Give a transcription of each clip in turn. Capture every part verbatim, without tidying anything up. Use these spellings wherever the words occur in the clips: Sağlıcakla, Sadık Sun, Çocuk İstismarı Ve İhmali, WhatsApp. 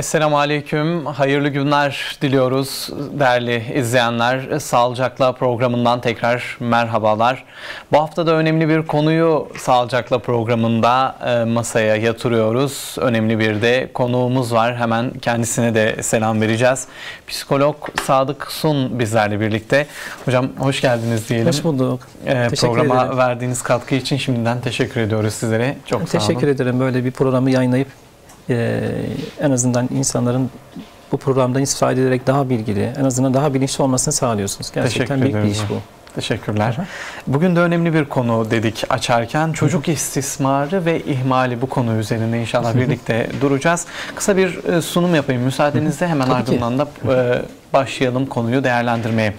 Esselamu Aleyküm, hayırlı günler diliyoruz değerli izleyenler. Sağlıcakla programından tekrar merhabalar. Bu hafta da önemli bir konuyu Sağlıcakla programında masaya yatırıyoruz. Önemli bir de konuğumuz var. Hemen kendisine de selam vereceğiz. Psikolog Sadık Sun bizlerle birlikte. Hocam hoş geldiniz diyelim. Hoş bulduk. Ee, programa ederim. verdiğiniz katkı için şimdiden teşekkür ediyoruz sizlere. Çok sağ olun. Teşekkür ederim böyle bir programı yayınlayıp Ee, en azından insanların bu programdan istifade ederek daha bilgili, en azından daha bilinçli olmasını sağlıyorsunuz. Gerçekten büyük bir iş bu. Teşekkürler. Hı hı. Bugün de önemli bir konu dedik açarken. Çocuk hı hı. istismarı ve ihmali, bu konu üzerinde inşallah birlikte hı hı. duracağız. Kısa bir sunum yapayım müsaadenizle, hemen Tabii ardından ki. da e, başlayalım konuyu değerlendirmeye.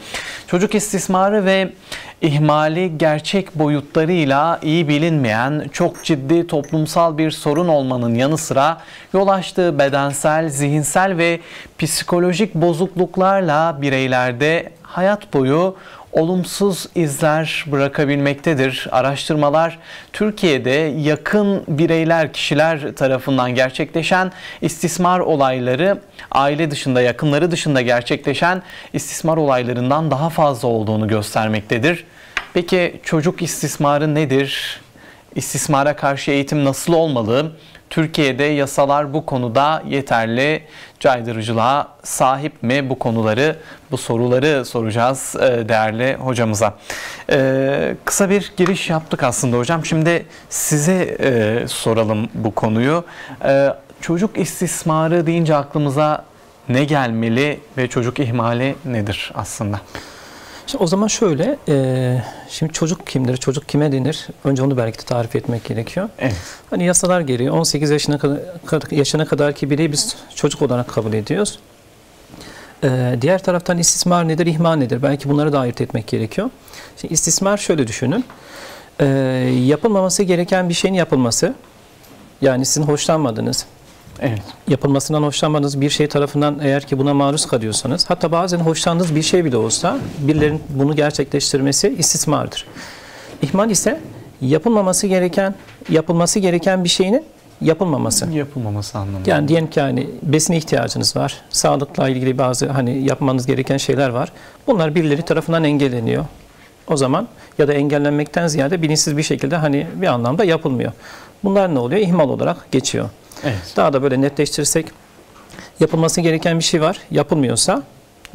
Çocuk istismarı ve ihmali gerçek boyutlarıyla iyi bilinmeyen, çok ciddi toplumsal bir sorun olmanın yanı sıra yol açtığı bedensel, zihinsel ve psikolojik bozukluklarla bireylerde hayat boyu olumsuz izler bırakabilmektedir. Araştırmalar, Türkiye'de yakın bireyler, kişiler tarafından gerçekleşen istismar olayları, aile dışında, yakınları dışında gerçekleşen istismar olaylarından daha fazla olduğunu göstermektedir. Peki çocuk istismarı nedir? İstismara karşı eğitim nasıl olmalı? Türkiye'de yasalar bu konuda yeterli caydırıcılığa sahip mi? Bu konuları, bu soruları soracağız değerli hocamıza. Ee, kısa bir giriş yaptık aslında hocam. Şimdi size e, soralım bu konuyu. Ee, çocuk istismarı deyince aklımıza ne gelmeli ve çocuk ihmali nedir aslında? Şimdi o zaman şöyle, e, şimdi çocuk kimdir, çocuk kime denir? Önce onu belki de tarif etmek gerekiyor. Evet. Hani yasalar gereği on sekiz yaşına kadar, yaşına kadar ki bireyi biz çocuk olarak kabul ediyoruz. E, diğer taraftan istismar nedir, ihmal nedir? Belki bunları da ayırt etmek gerekiyor. Şimdi istismar şöyle düşünün, e, yapılmaması gereken bir şeyin yapılması, yani sizin hoşlanmadığınız, evet. yapılmasından hoşlanmadığınız bir şey tarafından eğer ki buna maruz kalıyorsanız, hatta bazen hoşlandığınız bir şey bile olsa birilerinin bunu gerçekleştirmesi istismardır. İhmal ise yapılmaması gereken, yapılması gereken bir şeyin yapılmaması. Yapılmaması anlamında. Yani diyelim ki hani besine ihtiyacınız var, sağlıkla ilgili bazı hani yapmanız gereken şeyler var. Bunlar birileri tarafından engelleniyor. O zaman ya da engellenmekten ziyade bilinçsiz bir şekilde hani bir anlamda yapılmıyor. Bunlar ne oluyor? İhmal olarak geçiyor. Evet. Daha da böyle netleştirirsek, yapılması gereken bir şey var, yapılmıyorsa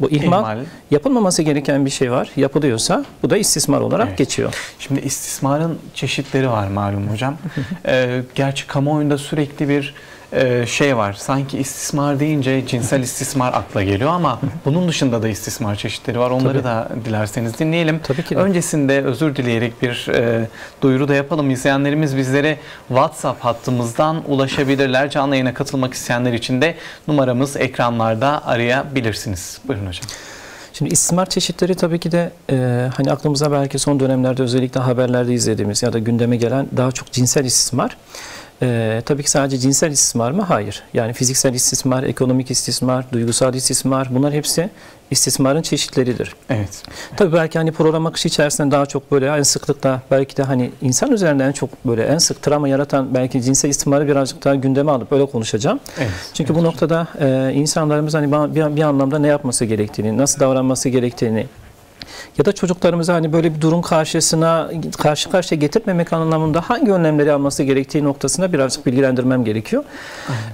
bu ihmal, İhmali. yapılmaması gereken bir şey var, yapılıyorsa bu da istismar olarak evet. geçiyor. Şimdi istismarın çeşitleri var malum hocam. ee, gerçi kamuoyunda sürekli bir e, şey var, sanki istismar deyince cinsel istismar akla geliyor ama bunun dışında da istismar çeşitleri var. Onları Tabii. da dilerseniz dinleyelim. Tabii ki de. Öncesinde özür dileyerek bir e, duyuru da yapalım. İzleyenlerimiz bizlere WhatsApp hattımızdan ulaşabilirler. Canlı yayına katılmak isteyenler için de numaramız ekranlarda, arayabilirsiniz. Buyurun hocam. Şimdi istismar çeşitleri tabii ki de e, hani aklımıza belki son dönemlerde özellikle haberlerde izlediğimiz ya da gündeme gelen daha çok cinsel istismar. Ee, tabii ki sadece cinsel istismar mı? Hayır. Yani fiziksel istismar, ekonomik istismar, duygusal istismar, bunlar hepsi istismarın çeşitleridir. Evet. Tabii belki hani program akışı içerisinde daha çok böyle en sıklıkta belki de hani insan üzerinde en çok böyle en sık travma yaratan belki cinsel istismarı birazcık daha gündeme alıp öyle konuşacağım. Evet, Çünkü evet. bu noktada e, insanlarımız hani bir, bir anlamda ne yapması gerektiğini, nasıl davranması gerektiğini ya da çocuklarımızı hani böyle bir durum karşısına karşı karşıya getirmemek anlamında hangi önlemleri alması gerektiği noktasında birazcık bilgilendirmem gerekiyor.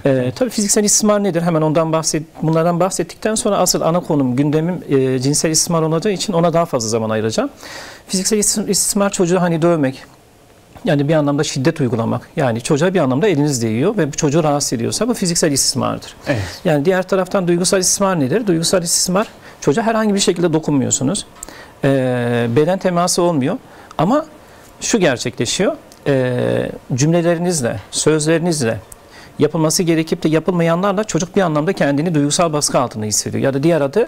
Evet. Ee, tabii fiziksel istismar nedir? Hemen ondan bahset, bunlardan bahsettikten sonra asıl ana konum, gündemim e, cinsel istismar olacağı için ona daha fazla zaman ayıracağım. Fiziksel istismar çocuğu hani dövmek, yani bir anlamda şiddet uygulamak, yani çocuğa bir anlamda eliniz değiyor ve bu çocuğu rahatsız ediyorsa bu fiziksel istismardır. Evet. Yani diğer taraftan duygusal istismar nedir? Duygusal istismar, çocuğa herhangi bir şekilde dokunmuyorsunuz. E, beden teması olmuyor. Ama şu gerçekleşiyor. E, cümlelerinizle, sözlerinizle, yapılması gerekip de yapılmayanlarla çocuk bir anlamda kendini duygusal baskı altında hissediyor. Ya da diğer adı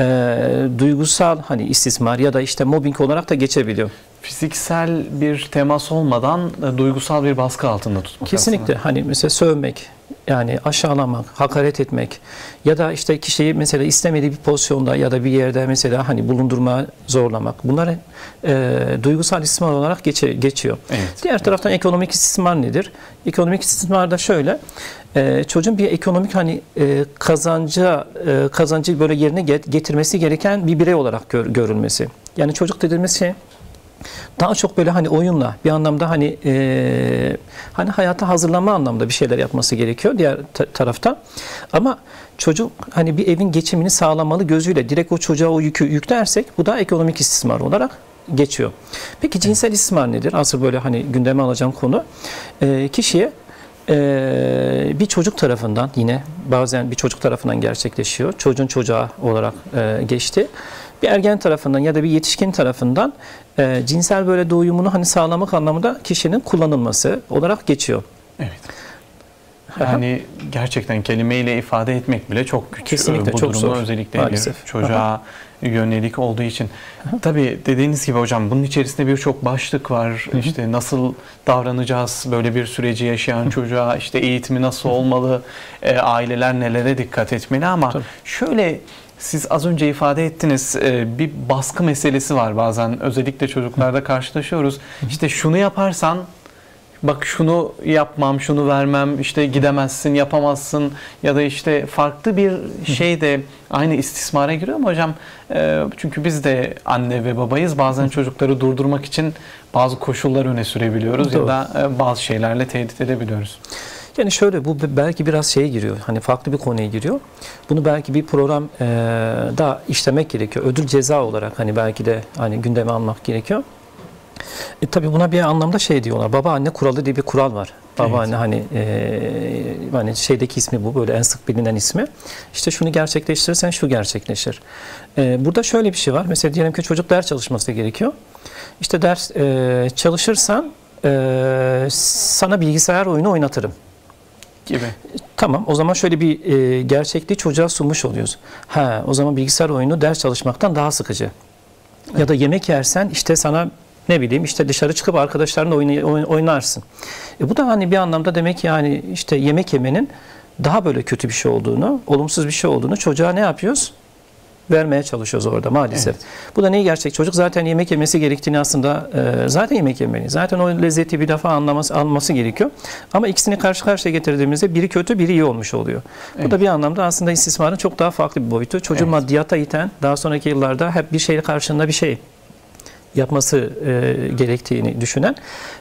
e, duygusal hani istismar ya da işte mobbing olarak da geçebiliyor. fiziksel bir temas olmadan e, duygusal bir baskı altında tutmak. Kesinlikle. Aslında. Hani mesela sövmek, yani aşağılamak, hakaret etmek ya da işte kişiyi mesela istemediği bir pozisyonda ya da bir yerde mesela hani bulundurma, zorlamak. Bunlar e, duygusal istismar olarak geçe, geçiyor. Evet. Diğer taraftan evet. ekonomik istismar nedir? Ekonomik istismar da şöyle. Ee, çocuğun bir ekonomik hani e, kazancı e, kazancı böyle yerine get getirmesi gereken bir birey olarak gör görülmesi. Yani çocuk dediğimiz şey daha çok böyle hani oyunla bir anlamda hani e, hani hayata hazırlama anlamda bir şeyler yapması gerekiyor diğer ta tarafta. Ama çocuk hani bir evin geçimini sağlamalı gözüyle direkt o çocuğa o yükü yüklersek bu da ekonomik istismar olarak geçiyor. Peki cinsel istismar nedir? Asıl böyle hani gündeme alacağım konu. E, kişiye Ee, bir çocuk tarafından yine bazen bir çocuk tarafından gerçekleşiyor. Çocuğun çocuğa olarak e, geçti. Bir ergen tarafından ya da bir yetişkin tarafından e, cinsel böyle doyumunu hani sağlamak anlamında kişinin kullanılması olarak geçiyor. Evet. Yani aha. gerçekten kelimeyle ifade etmek bile çok güç. Kesinlikle, bu çok durumda zor. Özellikle maalesef. Bir çocuğa aha. yönelik olduğu için. Aha. Tabii dediğiniz gibi hocam bunun içerisinde birçok başlık var. Hı -hı. İşte nasıl davranacağız böyle bir süreci yaşayan Hı -hı. çocuğa, işte eğitimi nasıl Hı -hı. olmalı, e, aileler nelere dikkat etmeli ama tabii. şöyle... Siz az önce ifade ettiniz, bir baskı meselesi var bazen. Özellikle çocuklarda karşılaşıyoruz. İşte şunu yaparsan, bak şunu yapmam, şunu vermem, işte gidemezsin, yapamazsın ya da işte farklı bir şey de aynı istismara giriyor mu hocam? Çünkü biz de anne ve babayız. Bazen çocukları durdurmak için bazı koşullar öne sürebiliyoruz doğru. ya da bazı şeylerle tehdit edebiliyoruz. Yani şöyle, bu belki biraz şeye giriyor, hani farklı bir konuya giriyor. Bunu belki bir program e, daha işlemek gerekiyor. Ödül ceza olarak hani belki de hani gündeme almak gerekiyor. E, tabii buna bir anlamda şey diyorlar, baba anne kuralı diye bir kural var. Baba evet. anne hani, e, hani şeydeki ismi bu, böyle en sık bilinen ismi. İşte şunu gerçekleştirirsen şu gerçekleşir. E, burada şöyle bir şey var, mesela diyelim ki çocuk ders çalışması gerekiyor. İşte ders e, çalışırsan e, sana bilgisayar oyunu oynatırım. Gibi. Tamam, o zaman şöyle bir e, gerçekliği çocuğa sunmuş oluyoruz. Ha, o zaman bilgisayar oyunu ders çalışmaktan daha sıkıcı. Evet. Ya da yemek yersen işte sana ne bileyim işte dışarı çıkıp arkadaşlarınla oyn oynarsın. E, bu da hani bir anlamda demek yani işte yemek yemenin daha böyle kötü bir şey olduğunu, olumsuz bir şey olduğunu çocuğa ne yapıyoruz? Vermeye çalışıyoruz orada maalesef. Evet. Bu da neyi gerçek? Çocuk zaten yemek yemesi gerektiğini aslında e, zaten yemek yemeli. Zaten o lezzeti bir defa anlaması, alması gerekiyor. Ama ikisini karşı karşıya getirdiğimizde biri kötü biri iyi olmuş oluyor. Evet. Bu da bir anlamda aslında istismarın çok daha farklı bir boyutu. Çocuğu evet. maddiyata iten daha sonraki yıllarda hep bir şeyle karşında bir şey yapması e, gerektiğini düşünen,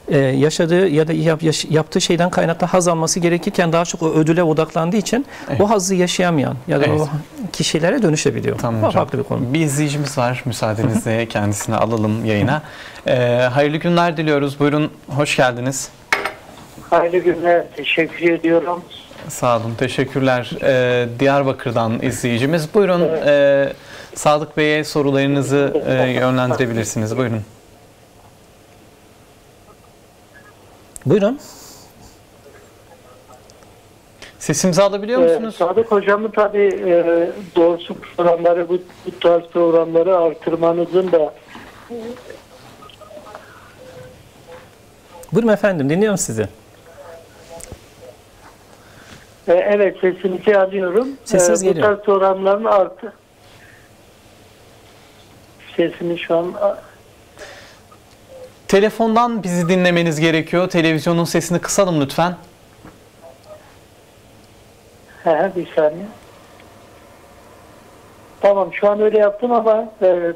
e, yaşadığı ya da yap, yaş, yaptığı şeyden kaynaklı haz alması gerekirken daha çok o ödüle odaklandığı için evet. o hazzı yaşayamayan ya da evet. o kişilere dönüşebiliyor. Tamam farklı bir konu. Bir izleyicimiz var, müsaadenizle kendisini alalım yayına. E, hayırlı günler diliyoruz. Buyurun, hoş geldiniz. Hayırlı günler, teşekkür ediyorum. Sağ olun, teşekkürler. E, Diyarbakır'dan izleyicimiz. Buyurun. Evet. E, Sadık Bey'e sorularınızı e, yönlendirebilirsiniz. Buyurun. Buyurun. Sesimizi alabiliyor musunuz? Ee, Sadık Hocam'ın tabii e, doğrusu programları, bu, bu tarz programları artırmanızın da... Buyurun efendim, dinliyorum sizi. Ee, evet, sesinizi alıyorum. Sesiniz ee, bu geliyor. Bu tarz programların artı... Sesimi şu an... Telefondan bizi dinlemeniz gerekiyor. Televizyonun sesini kısalım lütfen. He, bir saniye. Tamam, şu an öyle yaptım ama e,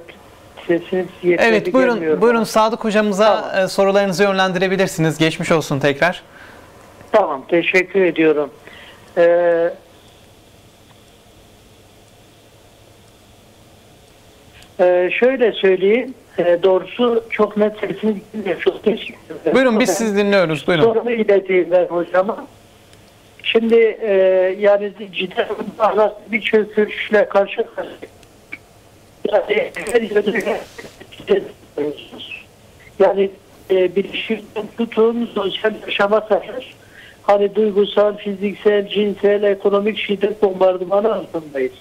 sesiniz yeterli. Evet, buyurun, buyurun Sadık Hocamıza tamam. sorularınızı yönlendirebilirsiniz. Geçmiş olsun tekrar. Tamam, teşekkür ediyorum. Ee, Ee, şöyle söyleyeyim, ee, doğrusu çok net sesiniz dinliyor. Çok teşekkür ederim. Buyurun, biz sizi dinliyoruz. Buyurun. Sorumu ileteyim ben hocama. Şimdi e, yani cidden bir çözülüşle karşı karşıya. Yani e, bir işimden tutun, sosyal yaşama kadar hani duygusal, fiziksel, cinsel, ekonomik şiddet bombardımanı altındayız.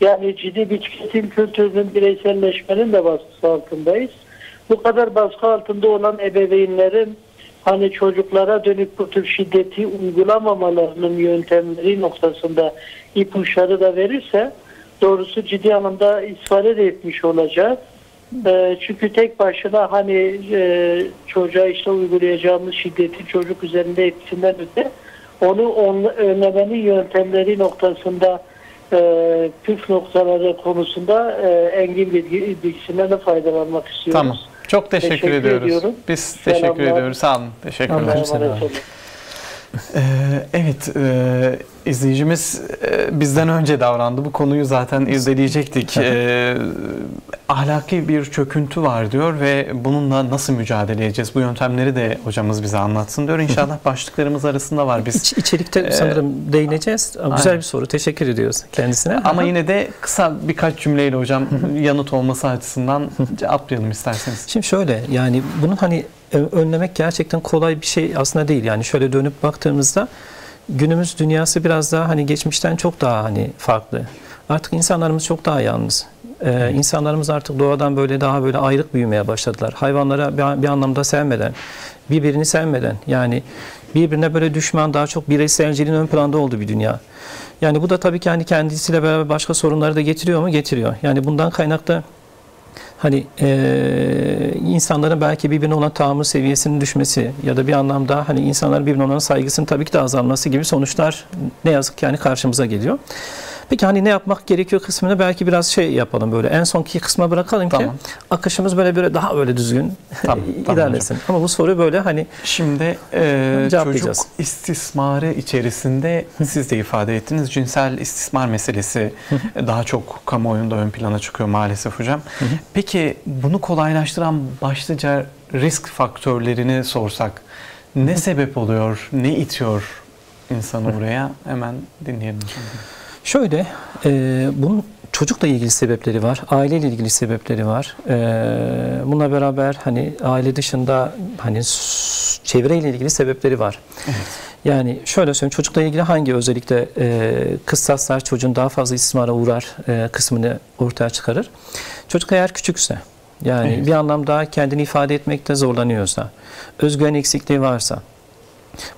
Yani ciddi bir tüketim kültürünün, bireyselleşmenin de baskısı altındayız. Bu kadar baskı altında olan ebeveynlerin hani çocuklara dönük bu tür şiddeti uygulamamalarının yöntemleri noktasında ipuçları da verirse doğrusu ciddi anlamda isfade de etmiş olacak. E, çünkü tek başına hani e, çocuğa işte uygulayacağımız şiddeti çocuk üzerinde etkisinden öte onu on, önlemenin yöntemleri noktasında e, püf noktaları konusunda e, engin bilgi, bilgisinden de faydalanmak istiyoruz. Tamam. Çok teşekkür, teşekkür ediyoruz. Ediyorum. Biz Selamlar. teşekkür ediyoruz. Sağ olun. Teşekkürler. Ee, evet, e, izleyicimiz e, bizden önce davrandı. Bu konuyu zaten izleyecektik. E, ahlaki bir çöküntü var diyor ve bununla nasıl mücadele edeceğiz? Bu yöntemleri de hocamız bize anlatsın diyor. İnşallah başlıklarımız arasında var. Biz İç, içerikte sanırım e, değineceğiz. Güzel aynen. bir soru. Teşekkür ediyoruz kendisine. Ama yine de kısa birkaç cümleyle hocam yanıt olması açısından cevaplayalım isterseniz. Şimdi şöyle, yani bunun hani önlemek gerçekten kolay bir şey aslında değil. Yani şöyle dönüp baktığımızda günümüz dünyası biraz daha hani geçmişten çok daha hani farklı. Artık insanlarımız çok daha yalnız. Ee, insanlarımız artık doğadan böyle daha böyle ayrık büyümeye başladılar. Hayvanlara bir, bir anlamda sevmeden, birbirini sevmeden, yani birbirine böyle düşman, daha çok bireyselciliğin ön planda olduğu bir dünya. Yani bu da tabii ki hani kendisiyle beraber başka sorunları da getiriyor mu? Getiriyor. Yani bundan kaynaklı hani e, insanların belki birbirine olan tahammül seviyesinin düşmesi ya da bir anlamda hani insanların birbirine olan saygısının tabii ki de azalması gibi sonuçlar ne yazık ki yani karşımıza geliyor. Peki hani ne yapmak gerekiyor kısmını belki biraz şey yapalım, böyle en sonki kısma bırakalım tamam. ki akışımız böyle böyle daha böyle düzgün tamam, ilerlesin. Tamam ama bu soru böyle hani şimdi e, çocuk istismarı içerisinde siz de ifade ettiniz, cinsel istismar meselesi daha çok kamuoyunda ön plana çıkıyor maalesef hocam. Peki bunu kolaylaştıran başlıca risk faktörlerini sorsak ne sebep oluyor, ne itiyor insanı buraya? Hemen dinleyelim. Şöyle, e, bunun çocukla ilgili sebepleri var, aileyle ilgili sebepleri var. E, bununla beraber hani aile dışında hani çevreyle ilgili sebepleri var. Evet. Yani şöyle söyleyeyim, çocukla ilgili hangi özellikle e, kıstaslar çocuğun daha fazla istismara uğrar e, kısmını ortaya çıkarır. Çocuk eğer küçükse, yani evet. bir anlamda kendini ifade etmekte zorlanıyorsa, özgüven eksikliği varsa,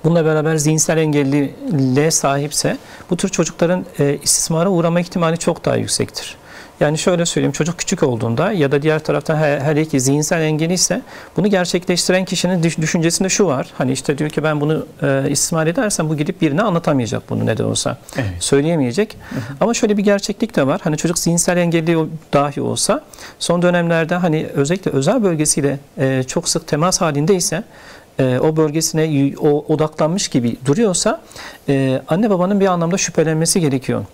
bununla beraber zihinsel engelliliğe sahipse bu tür çocukların e, istismara uğrama ihtimali çok daha yüksektir. Yani şöyle söyleyeyim, çocuk küçük olduğunda ya da diğer taraftan her, her iki zihinsel engeli ise bunu gerçekleştiren kişinin düşüncesinde şu var. Hani işte diyor ki ben bunu e, istismar edersem bu gidip birine anlatamayacak bunu ne de olsa. Evet. Söyleyemeyecek. Hı hı. Ama şöyle bir gerçeklik de var. Hani çocuk zihinsel engelli dahi olsa son dönemlerde hani özellikle özel bölgesiyle e, çok sık temas halindeyse o bölgesine odaklanmış gibi duruyorsa anne babanın bir anlamda şüphelenmesi gerekiyor.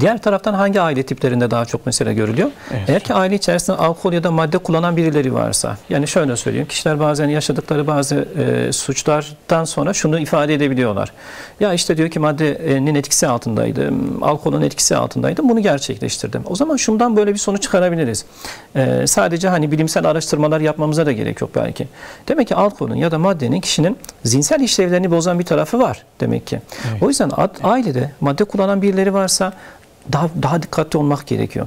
Diğer taraftan hangi aile tiplerinde daha çok mesela görülüyor? Evet. Eğer ki aile içerisinde alkol ya da madde kullanan birileri varsa, yani şöyle söyleyeyim, kişiler bazen yaşadıkları bazı e, suçlardan sonra şunu ifade edebiliyorlar. Ya işte diyor ki maddenin etkisi altındaydım, alkolün etkisi altındaydım, bunu gerçekleştirdim. O zaman şundan böyle bir sonuç çıkarabiliriz. E, sadece hani bilimsel araştırmalar yapmamıza da gerek yok belki. Demek ki alkolün ya da maddenin kişinin zihinsel işlevlerini bozan bir tarafı var demek ki. Evet. O yüzden ailede madde kullanan birileri varsa Daha, daha dikkatli olmak gerekiyor.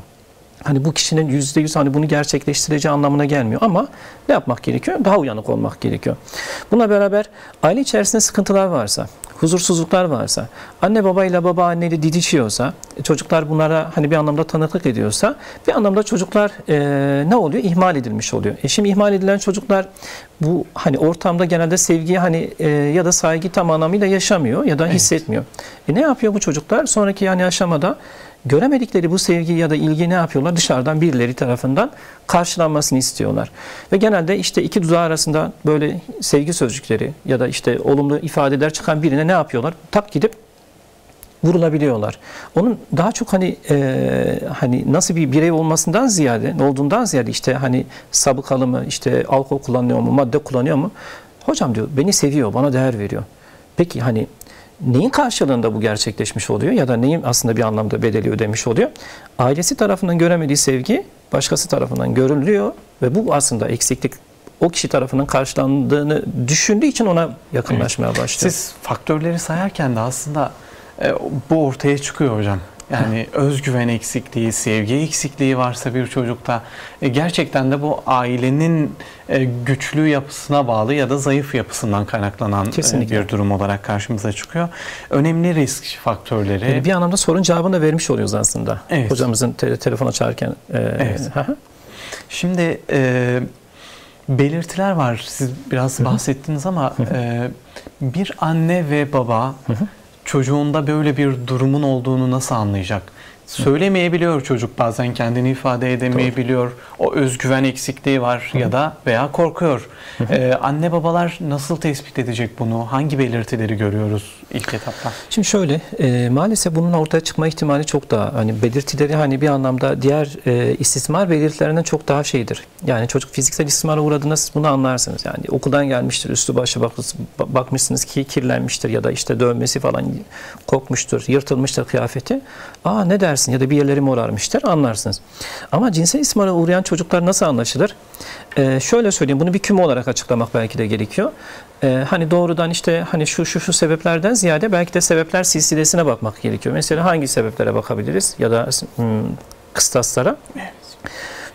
Hani bu kişinin yüzde yüz hani bunu gerçekleştireceği anlamına gelmiyor ama ne yapmak gerekiyor? Daha uyanık olmak gerekiyor. Bununla beraber aile içerisinde sıkıntılar varsa, huzursuzluklar varsa, anne babayla baba anneyle didişiyorsa, çocuklar bunlara hani bir anlamda tanıklık ediyorsa, bir anlamda çocuklar e, ne oluyor? İhmal edilmiş oluyor. E şimdi ihmal edilen çocuklar bu hani ortamda genelde sevgiyi hani e, ya da saygı tam anlamıyla yaşamıyor ya da hissetmiyor. Evet. E ne yapıyor bu çocuklar? Sonraki yani aşamada göremedikleri bu sevgi ya da ilgi ne yapıyorlar? Dışarıdan birileri tarafından karşılanmasını istiyorlar. Ve genelde işte iki dudağı arasında böyle sevgi sözcükleri ya da işte olumlu ifadeler çıkan birine ne yapıyorlar? Tak gidip vurulabiliyorlar. Onun daha çok hani e, hani nasıl bir birey olmasından ziyade, olduğundan ziyade işte hani sabıkalı mı, işte alkol kullanıyor mu, madde kullanıyor mu? Hocam diyor beni seviyor, bana değer veriyor. Peki hani neyin karşılığında bu gerçekleşmiş oluyor ya da neyin aslında bir anlamda bedeli ödemiş oluyor? Ailesi tarafından göremediği sevgi başkası tarafından görülüyor ve bu aslında eksiklik o kişi tarafından karşılandığını düşündüğü için ona yakınlaşmaya başlıyor. Siz faktörleri sayarken de aslında e, bu ortaya çıkıyor hocam. Yani özgüven eksikliği, sevgi eksikliği varsa bir çocukta gerçekten de bu ailenin güçlü yapısına bağlı ya da zayıf yapısından kaynaklanan Kesinlikle. Bir durum olarak karşımıza çıkıyor. Önemli risk faktörleri. Yani bir anlamda sorun cevabını da vermiş oluyoruz aslında. Evet. Hocamızın te telefona çağırırken. E evet. Şimdi e, belirtiler var. Siz biraz Hı -hı. bahsettiniz ama e, bir anne ve baba Hı -hı. çocuğunda böyle bir durumun olduğunu nasıl anlayacak? Söylemeyebiliyor çocuk, bazen kendini ifade edemeyebiliyor. Doğru. O özgüven eksikliği var Hı. ya da veya korkuyor. Ee, anne babalar nasıl tespit edecek bunu? Hangi belirtileri görüyoruz ilk etapta? Şimdi şöyle, e, maalesef bunun ortaya çıkma ihtimali çok daha, hani belirtileri hani bir anlamda diğer e, istismar belirtilerinden çok daha şeydir. Yani çocuk fiziksel istismara uğradığında siz bunu anlarsınız. Yani okuldan gelmiştir, üstü başı bak, bakmışsınız ki kirlenmiştir ya da işte dövmesi falan kokmuştur, yırtılmıştır kıyafeti. Aa ne dersin? Ya da bir yerleri morarmıştır, anlarsınız. Ama cinsel istismara uğrayan çocuklar nasıl anlaşılır? Ee, şöyle söyleyeyim, bunu bir küme olarak açıklamak belki de gerekiyor. Ee, hani doğrudan işte hani şu şu şu sebeplerden ziyade belki de sebepler silsilesine bakmak gerekiyor. Mesela hangi sebeplere bakabiliriz ya da hmm, kıstaslara? Evet.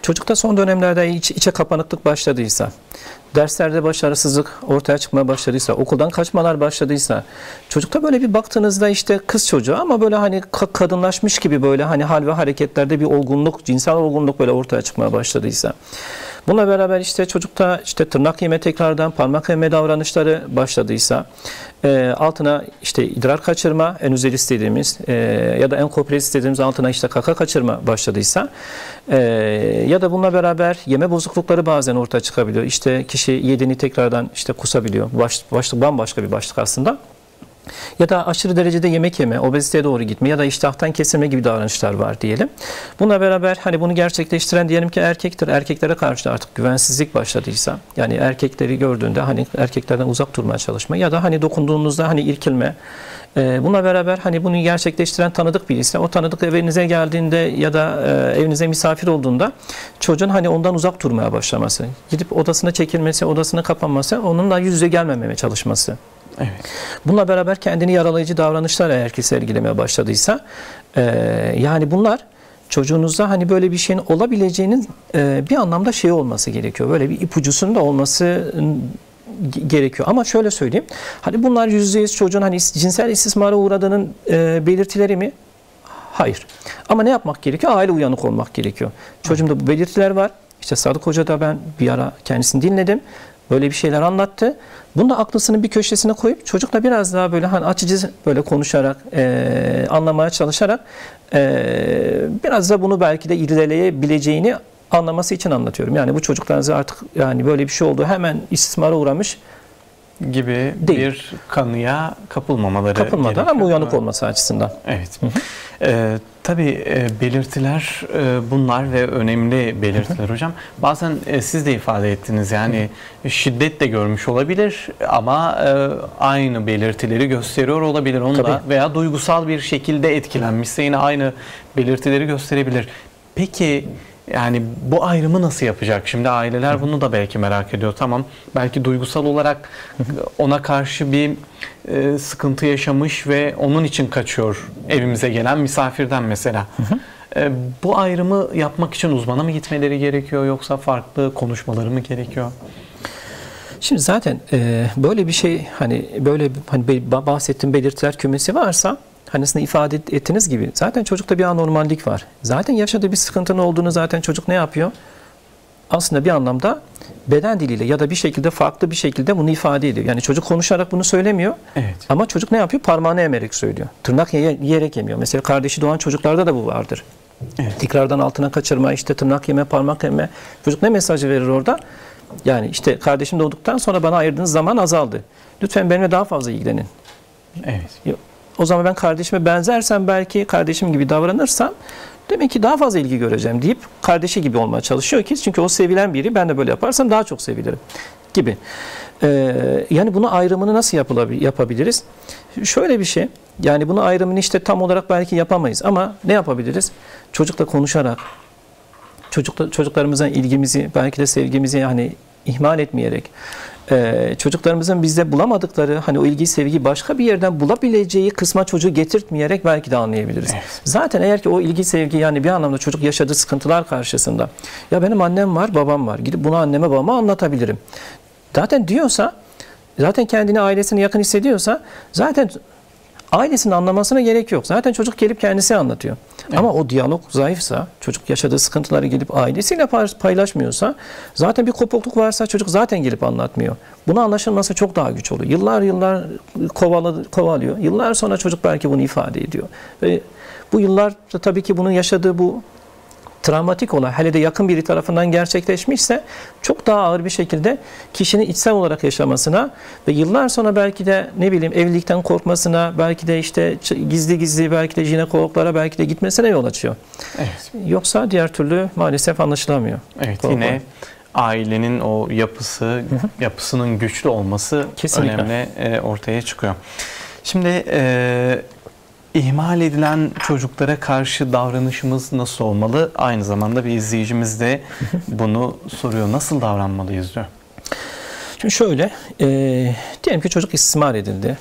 Çocukta son dönemlerde iç, içe kapanıklık başladıysa, derslerde başarısızlık ortaya çıkmaya başladıysa, okuldan kaçmalar başladıysa, çocukta böyle bir baktığınızda işte kız çocuğu ama böyle hani kadınlaşmış gibi böyle hani hal ve hareketlerde bir olgunluk, cinsel olgunluk böyle ortaya çıkmaya başladıysa, bununla beraber işte çocukta işte tırnak yeme tekrardan, parmak yeme davranışları başladıysa, e, altına işte idrar kaçırma, en üzeri istediğimiz e, ya da en kopre istediğimiz altına işte kaka kaçırma başladıysa e, ya da bununla beraber yeme bozuklukları bazen ortaya çıkabiliyor. İşte kişi yediğini tekrardan işte kusabiliyor. Baş, başlık bambaşka bir başlık aslında. Ya da aşırı derecede yemek yeme, obeziteye doğru gitme ya da iştahtan kesilme gibi davranışlar var diyelim. Bununla beraber hani bunu gerçekleştiren diyelim ki erkektir. Erkeklere karşı artık güvensizlik başladıysa, yani erkekleri gördüğünde hani erkeklerden uzak durmaya çalışma ya da hani dokunduğunuzda hani irkilme. Bununla beraber hani bunu gerçekleştiren tanıdık birisi, o tanıdık evinize geldiğinde ya da evinize misafir olduğunda çocuğun hani ondan uzak durmaya başlaması, gidip odasına çekilmesi, odasına kapanması, onunla yüz yüze gelmemeye çalışması. Evet. Bununla beraber kendini yaralayıcı davranışlar eğer ki sergilemeye başladıysa e, yani bunlar çocuğunuzda hani böyle bir şeyin olabileceğinin e, bir anlamda şeyi olması gerekiyor. Böyle bir ipucusunun da olması gerekiyor. Ama şöyle söyleyeyim, hani bunlar yüzde yüz çocuğun hani cinsel istismara uğradığının e, belirtileri mi? Hayır. Ama ne yapmak gerekiyor? Aile uyanık olmak gerekiyor. Çocuğumda bu belirtiler var. İşte Sadık Hoca da ben bir ara kendisini dinledim. Böyle bir şeyler anlattı. Bunu da aklısının bir köşesine koyup çocukla biraz daha böyle hani açıcı böyle konuşarak, e, anlamaya çalışarak e, biraz da bunu belki de irdeleyebileceğini anlaması için anlatıyorum. Yani bu çocuklarınızı artık yani böyle bir şey oldu, hemen istismara uğramış gibi değil. Bir kanıya kapılmamaları kapılmadan ama uyanık olması açısından. Evet. Hı -hı. E, tabii e, belirtiler e, bunlar ve önemli belirtiler hocam. Bazen e, siz de ifade ettiniz yani şiddet de görmüş olabilir ama e, aynı belirtileri gösteriyor olabilir onda tabii. Veya duygusal bir şekilde etkilenmişse yine aynı belirtileri gösterebilir. Peki yani bu ayrımı nasıl yapacak? Şimdi aileler bunu da belki merak ediyor. Tamam, belki duygusal olarak ona karşı bir e, sıkıntı yaşamış ve onun için kaçıyor evimize gelen misafirden mesela. E, bu ayrımı yapmak için uzmana mı gitmeleri gerekiyor yoksa farklı konuşmaları mı gerekiyor? Şimdi zaten e, böyle bir şey hani böyle hani bahsettiğim belirtiler kümesi varsa hani ifade ettiğiniz gibi zaten çocukta bir anormallik var. Zaten yaşadığı bir sıkıntının olduğunu zaten çocuk ne yapıyor? Aslında bir anlamda beden diliyle ya da bir şekilde farklı bir şekilde bunu ifade ediyor. Yani çocuk konuşarak bunu söylemiyor. Evet. Ama çocuk ne yapıyor? Parmağını emerek söylüyor. Tırnak yiyerek yemiyor. Mesela kardeşi doğan çocuklarda da bu vardır. Evet. Tekrardan altına kaçırma, işte tırnak yeme, parmak yeme. Çocuk ne mesajı verir orada? Yani işte kardeşim doğduktan sonra bana ayırdığınız zaman azaldı. Lütfen benimle daha fazla ilgilenin. Evet. O zaman ben kardeşime benzersem, belki kardeşim gibi davranırsam demek ki daha fazla ilgi göreceğim deyip kardeşi gibi olmaya çalışıyor ki çünkü o sevilen biri, ben de böyle yaparsam daha çok sevilirim gibi. Ee, yani bunu ayrımını nasıl yapabiliriz? Şöyle bir şey, yani bunu ayrımını işte tam olarak belki yapamayız ama ne yapabiliriz? Çocukla konuşarak, çocukla, çocuklarımızdan ilgimizi, belki de sevgimizi yani ihmal etmeyerek, Ee, çocuklarımızın bizde bulamadıkları hani o ilgiyi, sevgiyi başka bir yerden bulabileceği kısma çocuğu getirtmeyerek belki de anlayabiliriz. Evet. Zaten eğer ki o ilgi, sevgi, yani bir anlamda çocuk yaşadığı sıkıntılar karşısında ya benim annem var, babam var, gidip bunu anneme, babama anlatabilirim zaten diyorsa, zaten kendini ailesine yakın hissediyorsa zaten ailesinin anlamasına gerek yok. Zaten çocuk gelip kendisi anlatıyor. Evet. Ama o diyalog zayıfsa, çocuk yaşadığı sıkıntıları gelip ailesiyle paylaşmıyorsa, zaten bir kopukluk varsa çocuk zaten gelip anlatmıyor. Bunu anlaşılması çok daha güç oluyor. Yıllar yıllar kovala, kovalıyor. Yıllar sonra çocuk belki bunu ifade ediyor. Ve bu yıllar tabii ki bunun yaşadığı bu travmatik olay, hele de yakın biri tarafından gerçekleşmişse çok daha ağır bir şekilde kişinin içsel olarak yaşamasına ve yıllar sonra belki de ne bileyim evlilikten korkmasına, belki de işte gizli gizli belki de jinekologlara belki de gitmesine yol açıyor. Evet. Yoksa diğer türlü maalesef anlaşılamıyor. Evet, korkma. Yine ailenin o yapısı, hı hı, yapısının güçlü olması kesinlikle önemli, ortaya çıkıyor. Şimdi e, İhmal edilen çocuklara karşı davranışımız nasıl olmalı? Aynı zamanda bir izleyicimiz de bunu soruyor. Nasıl davranmalıyız diyor. Şimdi şöyle, e, diyelim ki çocuk istismar edildi.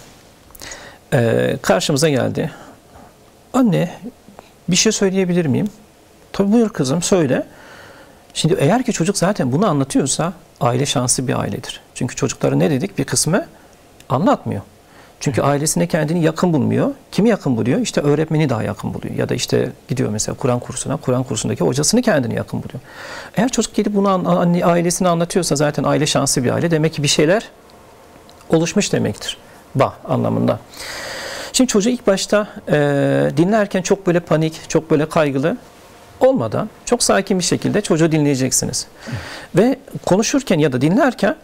E, karşımıza geldi. Anne, bir şey söyleyebilir miyim? Tabii buyur kızım, söyle. Şimdi eğer ki çocuk zaten bunu anlatıyorsa aile şanslı bir ailedir. Çünkü çocuklara ne dedik? Bir kısmı anlatmıyor. Çünkü ailesine kendini yakın bulmuyor. Kimi yakın buluyor? İşte öğretmeni daha yakın buluyor. Ya da işte gidiyor mesela Kur'an kursuna, Kur'an kursundaki hocasını kendini yakın buluyor. Eğer çocuk gelip bunu ailesine anlatıyorsa zaten aile şanslı bir aile. Demek ki bir şeyler oluşmuş demektir. Bah anlamında. Şimdi çocuğu ilk başta e, dinlerken çok böyle panik, çok böyle kaygılı olmadan çok sakin bir şekilde çocuğu dinleyeceksiniz. Ve konuşurken ya da dinlerken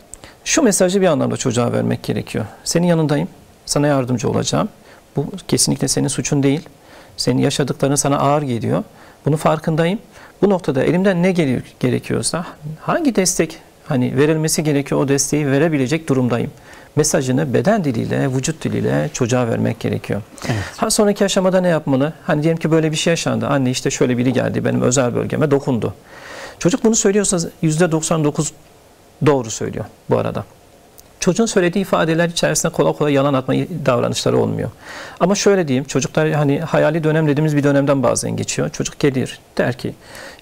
şu mesajı bir anlamda çocuğa vermek gerekiyor. Senin yanındayım. Sana yardımcı olacağım. Bu kesinlikle senin suçun değil. Senin yaşadıkların sana ağır geliyor. Bunun farkındayım. Bu noktada elimden ne gerekiyorsa, hangi destek hani verilmesi gerekiyor o desteği verebilecek durumdayım. Mesajını beden diliyle, vücut diliyle çocuğa vermek gerekiyor. Evet. Ha, sonraki aşamada ne yapmalı? Hani diyelim ki böyle bir şey yaşandı. Anne işte şöyle biri geldi benim özel bölgeme dokundu. Çocuk bunu söylüyorsa yüzde doksan dokuz doğru söylüyor bu arada. Çocuğun söylediği ifadeler içerisinde kolay kolay yalan atma davranışları olmuyor. Ama şöyle diyeyim, çocuklar hani hayali dönem dediğimiz bir dönemden bazen geçiyor. Çocuk gelir, der ki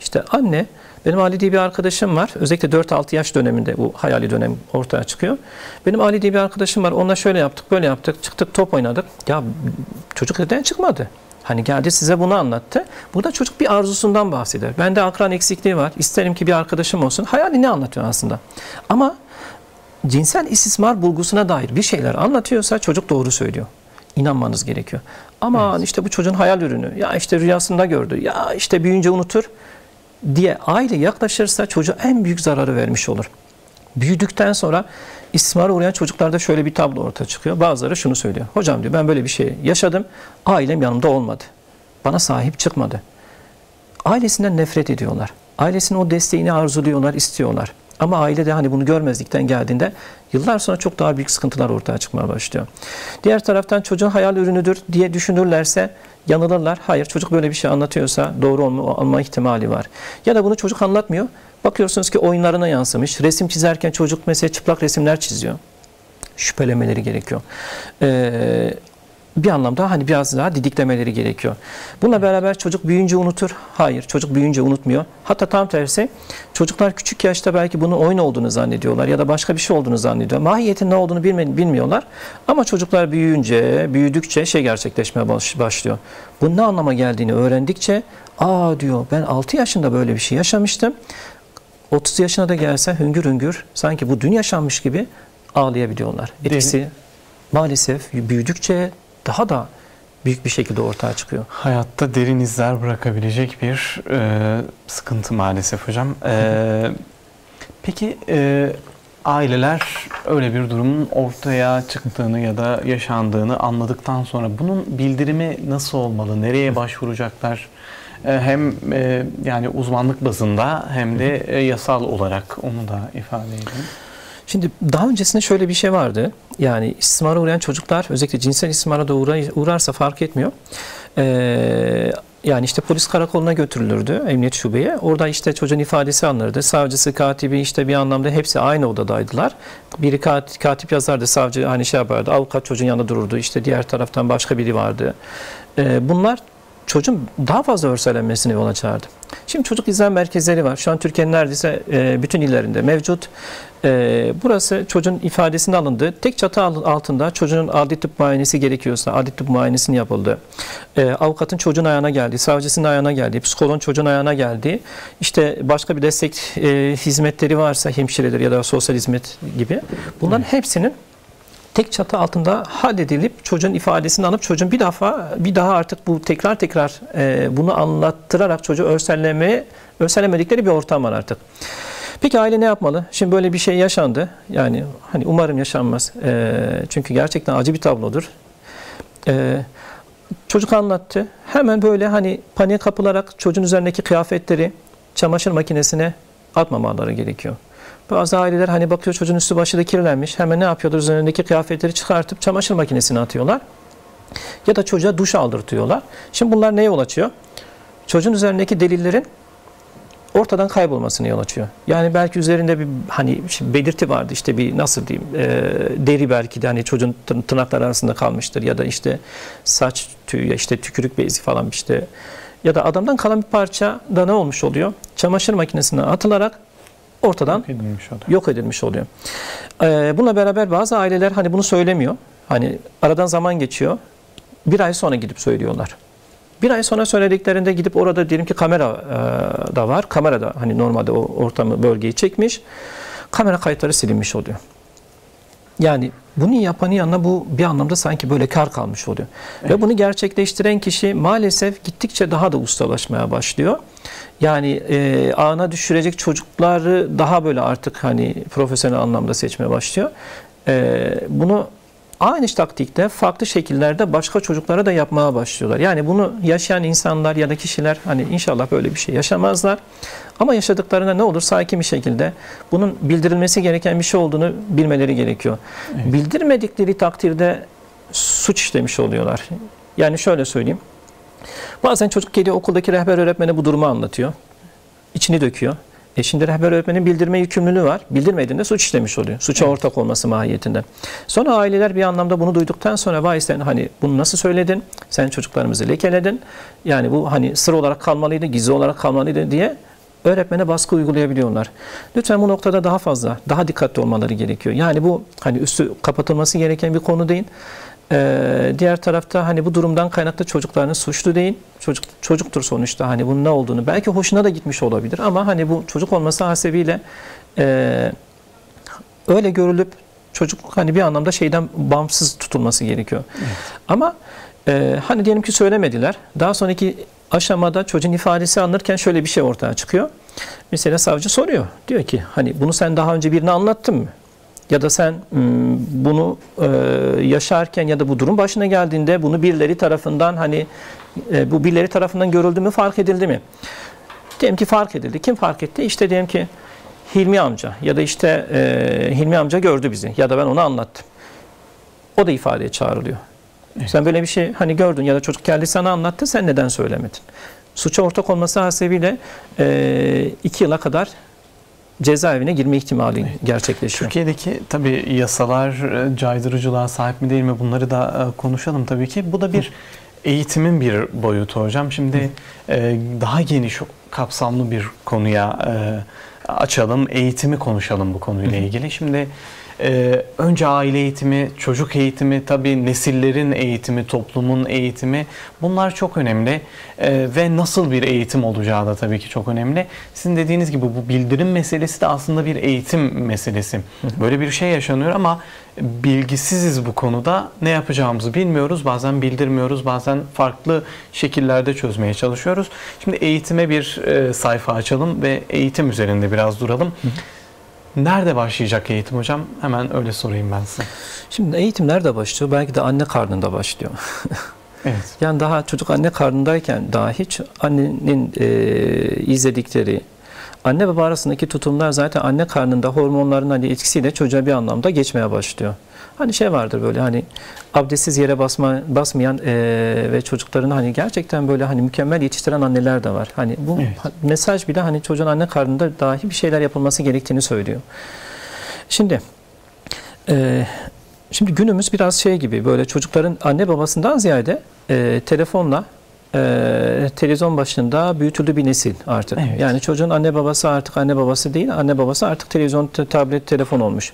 işte anne benim Ali diye bir arkadaşım var. Özellikle dört altı yaş döneminde bu hayali dönem ortaya çıkıyor. Benim Ali diye bir arkadaşım var. Onunla şöyle yaptık, böyle yaptık, çıktık, top oynadık. Ya çocuk neden çıkmadı? Hani geldi size bunu anlattı. Burada çocuk bir arzusundan bahseder. Bende akran eksikliği var. İsterim ki bir arkadaşım olsun. Hayalini anlatıyor aslında. Ama cinsel istismar bulgusuna dair bir şeyler anlatıyorsa çocuk doğru söylüyor. İnanmanız gerekiyor. Ama evet, işte bu çocuğun hayal ürünü, ya işte rüyasında gördü, ya işte büyüyünce unutur diye aile yaklaşırsa çocuğa en büyük zararı vermiş olur. Büyüdükten sonra istismara uğrayan çocuklarda şöyle bir tablo ortaya çıkıyor. Bazıları şunu söylüyor. Hocam diyor ben böyle bir şey yaşadım, ailem yanımda olmadı, bana sahip çıkmadı. Ailesinden nefret ediyorlar. Ailesinin o desteğini arzuluyorlar, istiyorlar. Ama aile de hani bunu görmezlikten geldiğinde yıllar sonra çok daha büyük sıkıntılar ortaya çıkmaya başlıyor. Diğer taraftan çocuğun hayal ürünüdür diye düşünürlerse yanılırlar. Hayır, çocuk böyle bir şey anlatıyorsa doğru olma, olma ihtimali var. Ya da bunu çocuk anlatmıyor. Bakıyorsunuz ki oyunlarına yansımış. Resim çizerken çocuk mesela çıplak resimler çiziyor. Şüphelemeleri gerekiyor. Ee, bir anlamda hani biraz daha didiklemeleri gerekiyor. Bununla beraber çocuk büyüyünce unutur. Hayır, çocuk büyüyünce unutmuyor. Hatta tam tersi, çocuklar küçük yaşta belki bunun oyun olduğunu zannediyorlar ya da başka bir şey olduğunu zannediyor. Mahiyetin ne olduğunu bilmiyorlar. Ama çocuklar büyüyünce, büyüdükçe şey gerçekleşmeye başlıyor. Bunun ne anlama geldiğini öğrendikçe, aa diyor ben altı yaşında böyle bir şey yaşamıştım. otuz yaşına da gelse hüngür hüngür sanki bu dün yaşanmış gibi ağlayabiliyorlar. Etkisi maalesef büyüdükçe daha da büyük bir şekilde ortaya çıkıyor. Hayatta derin izler bırakabilecek bir e, sıkıntı maalesef hocam. E, peki e, aileler öyle bir durumun ortaya çıktığını ya da yaşandığını anladıktan sonra bunun bildirimi nasıl olmalı? Nereye başvuracaklar? E, hem e, yani uzmanlık bazında hem de e, yasal olarak onu da ifade edeyim. Şimdi daha öncesinde şöyle bir şey vardı. Yani istismara uğrayan çocuklar özellikle cinsel istismara da uğrarsa fark etmiyor. Ee, yani işte polis karakoluna götürülürdü, emniyet şubeye. Orada işte çocuğun ifadesi alınırdı. Savcısı, katibi işte bir anlamda hepsi aynı odadaydılar. Biri kat, katip yazardı, savcı hani şey yapardı, avukat çocuğun yanında dururdu. İşte diğer taraftan başka biri vardı. Ee, bunlar çocuğun daha fazla örselenmesine yol açardı. Şimdi çocuk izleme merkezleri var. Şu an Türkiye'nin neredeyse bütün illerinde mevcut. Burası çocuğun ifadesinin alındığı, tek çatı altında çocuğun adli tıp muayenesi gerekiyorsa adli tıp muayenesinin yapıldığı, avukatın çocuğun ayağına geldiği, savcısının ayağına geldiği, psikoloğun çocuğun ayağına geldiği, işte başka bir destek hizmetleri varsa hemşireleri ya da sosyal hizmet gibi, bunların hepsinin tek çatı altında halledilip çocuğun ifadesini alıp çocuğun bir defa bir daha artık bu tekrar tekrar e, bunu anlattırarak çocuğu örsellemeye örsellemedikleri bir ortam var artık. Peki aile ne yapmalı? Şimdi böyle bir şey yaşandı. Yani hani umarım yaşanmaz. E, çünkü gerçekten acı bir tablodur. E, çocuk anlattı. Hemen böyle hani paniğe kapılarak çocuğun üzerindeki kıyafetleri çamaşır makinesine atmamaları gerekiyor. Bazı aileler hani bakıyor çocuğun üstü başı da kirlenmiş. Hemen ne yapıyorlar? Üzerindeki kıyafetleri çıkartıp çamaşır makinesine atıyorlar. Ya da çocuğa duş aldırtıyorlar. Şimdi bunlar neye yol açıyor? Çocuğun üzerindeki delillerin ortadan kaybolmasına yol açıyor. Yani belki üzerinde bir hani belirti vardı, işte bir nasıl diyeyim e, deri belki de hani çocuğun tırnakları arasında kalmıştır ya da işte saç tüyü, işte tükürük bezi falan işte ya da adamdan kalan bir parça da ne olmuş oluyor? Çamaşır makinesine atılarak ortadan yok edilmiş oluyor. Yok edilmiş oluyor. Ee, bununla beraber bazı aileler hani bunu söylemiyor. Hani aradan zaman geçiyor. Bir ay sonra gidip söylüyorlar. Bir ay sonra söylediklerinde gidip orada diyelim ki kamera e, da var. Kamera da hani normalde o ortamı, bölgeyi çekmiş. Kamera kayıtları silinmiş oluyor. Yani bunu yapanın yanına bu bir anlamda sanki böyle kar kalmış oluyor. Evet. Ve bunu gerçekleştiren kişi maalesef gittikçe daha da ustalaşmaya başlıyor. Yani e, ağına düşürecek çocukları daha böyle artık hani profesyonel anlamda seçmeye başlıyor. E, bunu aynı taktikte farklı şekillerde başka çocuklara da yapmaya başlıyorlar. Yani bunu yaşayan insanlar ya da kişiler hani inşallah böyle bir şey yaşamazlar. Ama yaşadıklarında ne olur sakin bir şekilde bunun bildirilmesi gereken bir şey olduğunu bilmeleri gerekiyor. Evet. Bildirmedikleri takdirde suç işlemiş oluyorlar. Yani şöyle söyleyeyim. Bazen çocuk geliyor, okuldaki rehber öğretmene bu durumu anlatıyor. İçini döküyor. E şimdi rehber öğretmenin bildirme yükümlülüğü var. Bildirmediğinde suç işlemiş oluyor. Suça evet. ortak olması mahiyetinde. Sonra aileler bir anlamda bunu duyduktan sonra vay sen hani bunu nasıl söyledin? Sen çocuklarımızı lekeledin. Yani bu hani sır olarak kalmalıydı, gizli olarak kalmalıydı diye öğretmene baskı uygulayabiliyorlar. Lütfen bu noktada daha fazla, daha dikkatli olmaları gerekiyor. Yani bu hani üstü kapatılması gereken bir konu değil. Ee, diğer tarafta hani bu durumdan kaynaklı çocuklarını suçlu değil. Çocuk, çocuktur sonuçta hani bunun ne olduğunu. Belki hoşuna da gitmiş olabilir ama hani bu çocuk olması hasebiyle e, öyle görülüp çocuk hani bir anlamda şeyden bağımsız tutulması gerekiyor. Evet. Ama e, hani diyelim ki söylemediler. Daha sonraki aşamada çocuğun ifadesi alınırken şöyle bir şey ortaya çıkıyor. Mesela savcı soruyor. Diyor ki hani bunu sen daha önce birine anlattın mı? Ya da sen bunu yaşarken ya da bu durum başına geldiğinde bunu birileri tarafından hani bu birileri tarafından görüldü mü, fark edildi mi? Diyelim ki fark edildi. Kim fark etti? İşte diyelim ki Hilmi amca ya da işte Hilmi amca gördü bizi ya da ben ona anlattım. O da ifadeye çağrılıyor. Evet. Sen böyle bir şey hani gördün ya da çocuk geldi sana anlattı, sen neden söylemedin? Suça ortak olması hasebiyle iki yıla kadar cezaevine girme ihtimali gerçekleşiyor. Türkiye'deki tabii yasalar caydırıcılığa sahip mi değil mi, bunları da konuşalım tabii ki. Bu da bir eğitimin bir boyutu hocam. Şimdi daha geniş kapsamlı bir konuya açalım. Eğitimi konuşalım bu konuyla ilgili. Şimdi önce aile eğitimi, çocuk eğitimi, tabii nesillerin eğitimi, toplumun eğitimi, bunlar çok önemli ve nasıl bir eğitim olacağı da tabii ki çok önemli. Sizin dediğiniz gibi bu bildirim meselesi de aslında bir eğitim meselesi. Böyle bir şey yaşanıyor ama bilgisiziz bu konuda, ne yapacağımızı bilmiyoruz, bazen bildirmiyoruz, bazen farklı şekillerde çözmeye çalışıyoruz. Şimdi eğitime bir sayfa açalım ve eğitim üzerinde biraz duralım. Hı hı. Nerede başlayacak eğitim hocam? Hemen öyle sorayım ben size. Şimdi eğitim nerede başlıyor? Belki de anne karnında başlıyor. Evet. Yani daha çocuk anne karnındayken daha hiç annenin e, izledikleri, anne baba arasındaki tutumlar zaten anne karnında hormonların hani etkisiyle çocuğa bir anlamda geçmeye başlıyor. Hani şey vardır böyle, hani abdestsiz yere basma, basmayan e, ve çocuklarını hani gerçekten böyle hani mükemmel yetiştiren anneler de var. Hani bu evet. mesaj bile hani çocuğun anne karnında dahi bir şeyler yapılması gerektiğini söylüyor. Şimdi e, şimdi günümüz biraz şey gibi, böyle çocukların anne babasından ziyade e, telefonla Ee, televizyon başında büyütüldü bir nesil artık. Evet. Yani çocuğun anne babası artık anne babası değil, anne babası artık televizyon, tablet, telefon olmuş.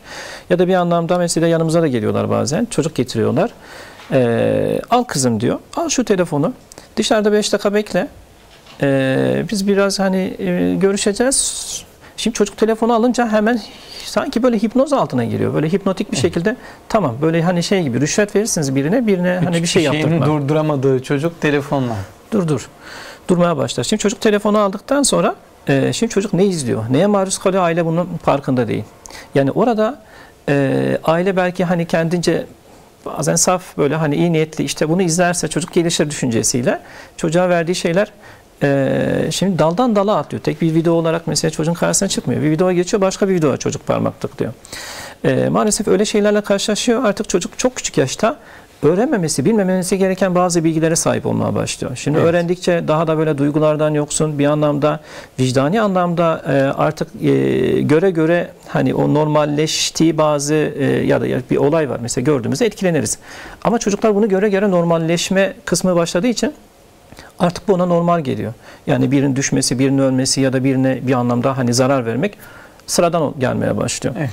Ya da bir anlamda mesela yanımıza da geliyorlar bazen. Çocuk getiriyorlar. Ee, al kızım diyor. Al şu telefonu. Dışarıda beş dakika bekle. Ee, biz biraz hani e, görüşeceğiz. Şimdi çocuk telefonu alınca hemen sanki böyle hipnoz altına giriyor. Böyle hipnotik bir şekilde evet. tamam, böyle hani şey gibi rüşvet verirsiniz birine, birine hiç hani bir şey yaptırma. Durduramadığı çocuk telefonla. Dur dur. Durmaya başlar. Şimdi çocuk telefonu aldıktan sonra e, şimdi çocuk ne izliyor? Neye maruz kalıyor? Aile bunun farkında değil. Yani orada e, aile belki hani kendince bazen saf böyle hani iyi niyetli, işte bunu izlerse çocuk gelişir düşüncesiyle çocuğa verdiği şeyler Ee, şimdi daldan dala atlıyor. Tek bir video olarak mesela çocuğun karşısına çıkmıyor. Bir videoya geçiyor, başka bir videoya çocuk parmak tıklıyor. Ee, maalesef öyle şeylerle karşılaşıyor. Artık çocuk çok küçük yaşta öğrenmemesi, bilmemesi gereken bazı bilgilere sahip olmaya başlıyor. Şimdi evet. öğrendikçe daha da böyle duygulardan yoksun, bir anlamda vicdani anlamda e, artık e, göre göre hani o normalleştiği bazı e, ya da bir olay var mesela, gördüğümüzde etkileniriz. Ama çocuklar bunu göre göre normalleşme kısmı başladığı için artık bu ona normal geliyor. Yani birinin düşmesi, birinin ölmesi ya da birine bir anlamda hani zarar vermek sıradan gelmeye başlıyor. Evet.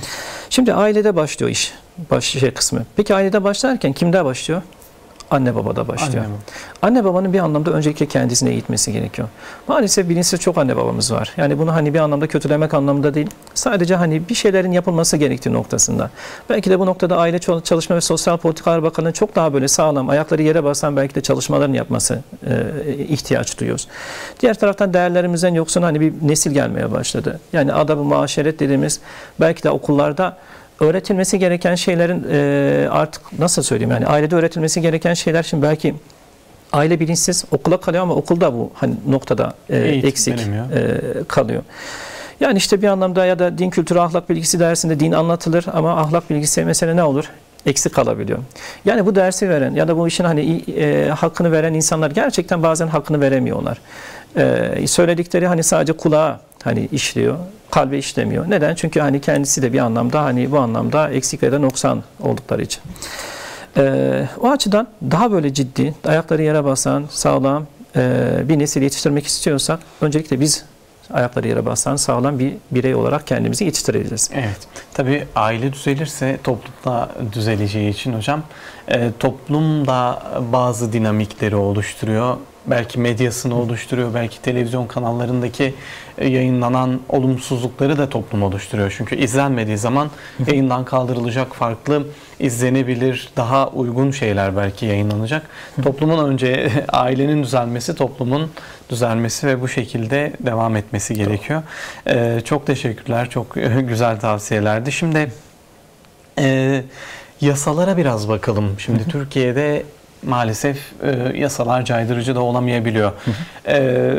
Şimdi ailede başlıyor iş, baş şey kısmı. Peki ailede başlarken kimde başlıyor? Anne babada başlıyor. Anne, anne babanın bir anlamda öncelikle kendisini eğitmesi gerekiyor. Maalesef bilinçsiz çok anne babamız var. Yani bunu hani bir anlamda kötülemek anlamında değil. Sadece hani bir şeylerin yapılması gerektiği noktasında. Belki de bu noktada Aile Çalışma ve Sosyal Politikalar Bakanı'nın çok daha böyle sağlam, ayakları yere basan belki de çalışmaların yapması e, ihtiyaç duyuyoruz. Diğer taraftan değerlerimizden yoksun hani bir nesil gelmeye başladı. Yani adab-ı muaşeret dediğimiz belki de okullarda öğretilmesi gereken şeylerin e, artık nasıl söyleyeyim, yani ailede öğretilmesi gereken şeyler şimdi belki aile bilinçsiz okula kalıyor ama okulda bu hani noktada e, eksik e, kalıyor. Yani işte bir anlamda ya da din kültürü ahlak bilgisi dersinde din anlatılır ama ahlak bilgisi mesela ne olur? Eksik kalabiliyor. Yani bu dersi veren ya da bu işin hani e, hakkını veren insanlar gerçekten bazen hakkını veremiyorlar. E, söyledikleri hani sadece kulağa hani işliyor, kalbe işlemiyor. Neden? Çünkü hani kendisi de bir anlamda hani bu anlamda eksik ve de noksan oldukları için. Ee, o açıdan daha böyle ciddi, ayakları yere basan, sağlam e, bir nesil yetiştirmek istiyorsak öncelikle biz ayakları yere basan, sağlam bir birey olarak kendimizi yetiştireceğiz. Evet. Tabii aile düzelirse toplumda düzeleceği için hocam, e, toplum da bazı dinamikleri oluşturuyor. Belki medyasını oluşturuyor, belki televizyon kanallarındaki yayınlanan olumsuzlukları da toplum oluşturuyor. Çünkü izlenmediği zaman yayından kaldırılacak, farklı izlenebilir, daha uygun şeyler belki yayınlanacak. Toplumun önce ailenin düzelmesi, toplumun düzelmesi ve bu şekilde devam etmesi gerekiyor. Ee, çok teşekkürler, çok güzel tavsiyelerdi. Şimdi e, yasalara biraz bakalım. Şimdi Türkiye'de maalesef e, yasalar caydırıcı da olamayabiliyor. Hı hı. E,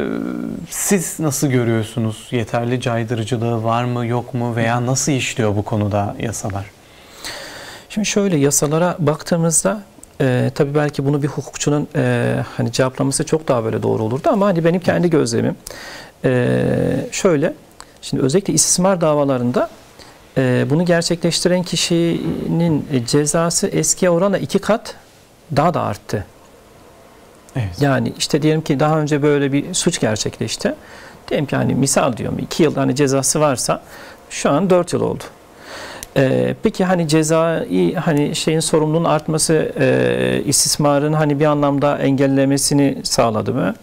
siz nasıl görüyorsunuz? Yeterli caydırıcılığı var mı, yok mu veya nasıl işliyor bu konuda yasalar? Şimdi şöyle, yasalara baktığımızda e, tabii belki bunu bir hukukçunun e, hani cevaplaması çok daha böyle doğru olurdu ama hani benim kendi gözlemim e, şöyle. Şimdi özellikle istismar davalarında e, bunu gerçekleştiren kişinin cezası eskiye oranla iki kat daha da arttı. Evet. Yani işte diyelim ki daha önce böyle bir suç gerçekleşti. Diyelim ki hani misal diyorum iki yıl hani cezası varsa şu an dört yıl oldu. Ee, peki hani cezai hani şeyin sorumluluğun artması e, istismarın hani bir anlamda engellemesini sağladı mı?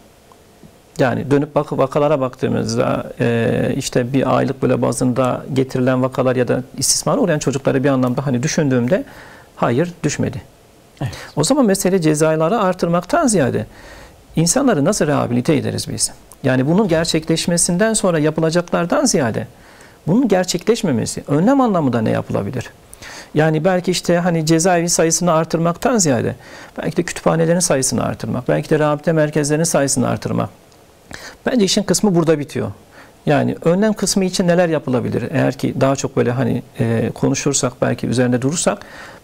Yani dönüp bak vakalara baktığımızda e, işte bir aylık böyle bazında getirilen vakalar ya da istismara uğrayan çocukları bir anlamda hani düşündüğümde hayır, düşmedi. Evet. O zaman mesele cezaları artırmaktan ziyade insanları nasıl rehabilite ederiz biz? Yani bunun gerçekleşmesinden sonra yapılacaklardan ziyade bunun gerçekleşmemesi, önlem anlamında ne yapılabilir? Yani belki işte hani cezaevi sayısını artırmaktan ziyade belki de kütüphanelerin sayısını artırmak, belki de rehabilite merkezlerinin sayısını artırmak. Bence işin kısmı burada bitiyor. Yani önlem kısmı için neler yapılabilir? Eğer ki daha çok böyle hani e, konuşursak, belki üzerinde durursak,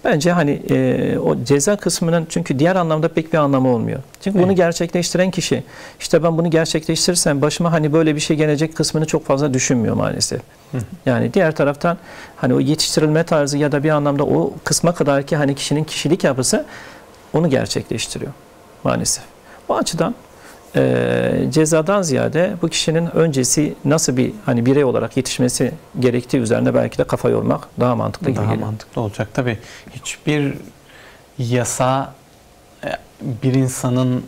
bence hani e, o ceza kısmının, çünkü diğer anlamda pek bir anlamı olmuyor. Çünkü evet. bunu gerçekleştiren kişi, işte ben bunu gerçekleştirirsem başıma hani böyle bir şey gelecek kısmını çok fazla düşünmüyor maalesef. Hı. Yani diğer taraftan hani o yetiştirilme tarzı ya da bir anlamda o kısma kadar ki hani kişinin kişilik yapısı onu gerçekleştiriyor maalesef. Bu açıdan E, cezadan ziyade bu kişinin öncesi nasıl bir hani birey olarak yetişmesi gerektiği üzerine belki de kafa yormak daha mantıklı gibi. Daha geliyor. Mantıklı olacak. Tabii hiçbir yasa bir insanın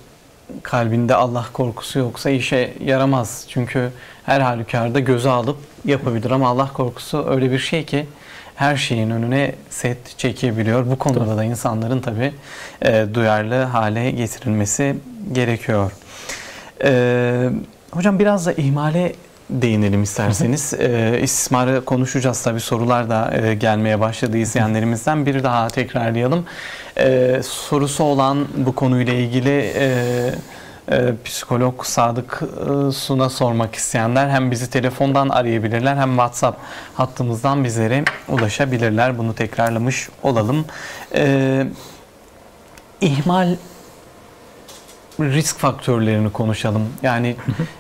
kalbinde Allah korkusu yoksa işe yaramaz. Çünkü her halükarda göze alıp yapabilir ama Allah korkusu öyle bir şey ki her şeyin önüne set çekebiliyor. Bu konuda Doğru. da insanların tabii e, duyarlı hale getirilmesi gerekiyor. Ee, hocam biraz da ihmale değinelim isterseniz. ee, istismarı konuşacağız tabii, sorular da e, gelmeye başladı izleyenlerimizden. Bir daha tekrarlayalım. Ee, sorusu olan bu konuyla ilgili e, e, psikolog Sadık e, Sun'a sormak isteyenler hem bizi telefondan arayabilirler hem WhatsApp hattımızdan bizlere ulaşabilirler. Bunu tekrarlamış olalım. Ee, ihmal risk faktörlerini konuşalım. Yani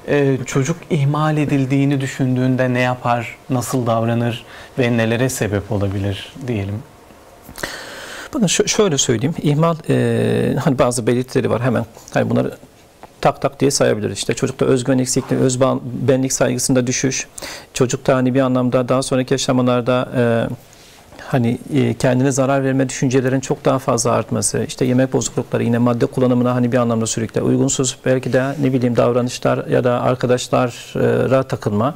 e, çocuk ihmal edildiğini düşündüğünde ne yapar, nasıl davranır ve nelere sebep olabilir diyelim. Bakın şöyle söyleyeyim. İhmal e, hani bazı belirtileri var. Hemen hani bunları tak tak diye sayabiliriz. İşte çocukta özgüven eksikliği, öz benlik saygısında düşüş, çocukta hani bir anlamda daha sonraki yaşamalarda e, hani kendine zarar verme düşüncelerin çok daha fazla artması, işte yemek bozuklukları, yine madde kullanımına hani bir anlamda sürekli uygunsuz, belki de ne bileyim davranışlar ya da arkadaşlara takılma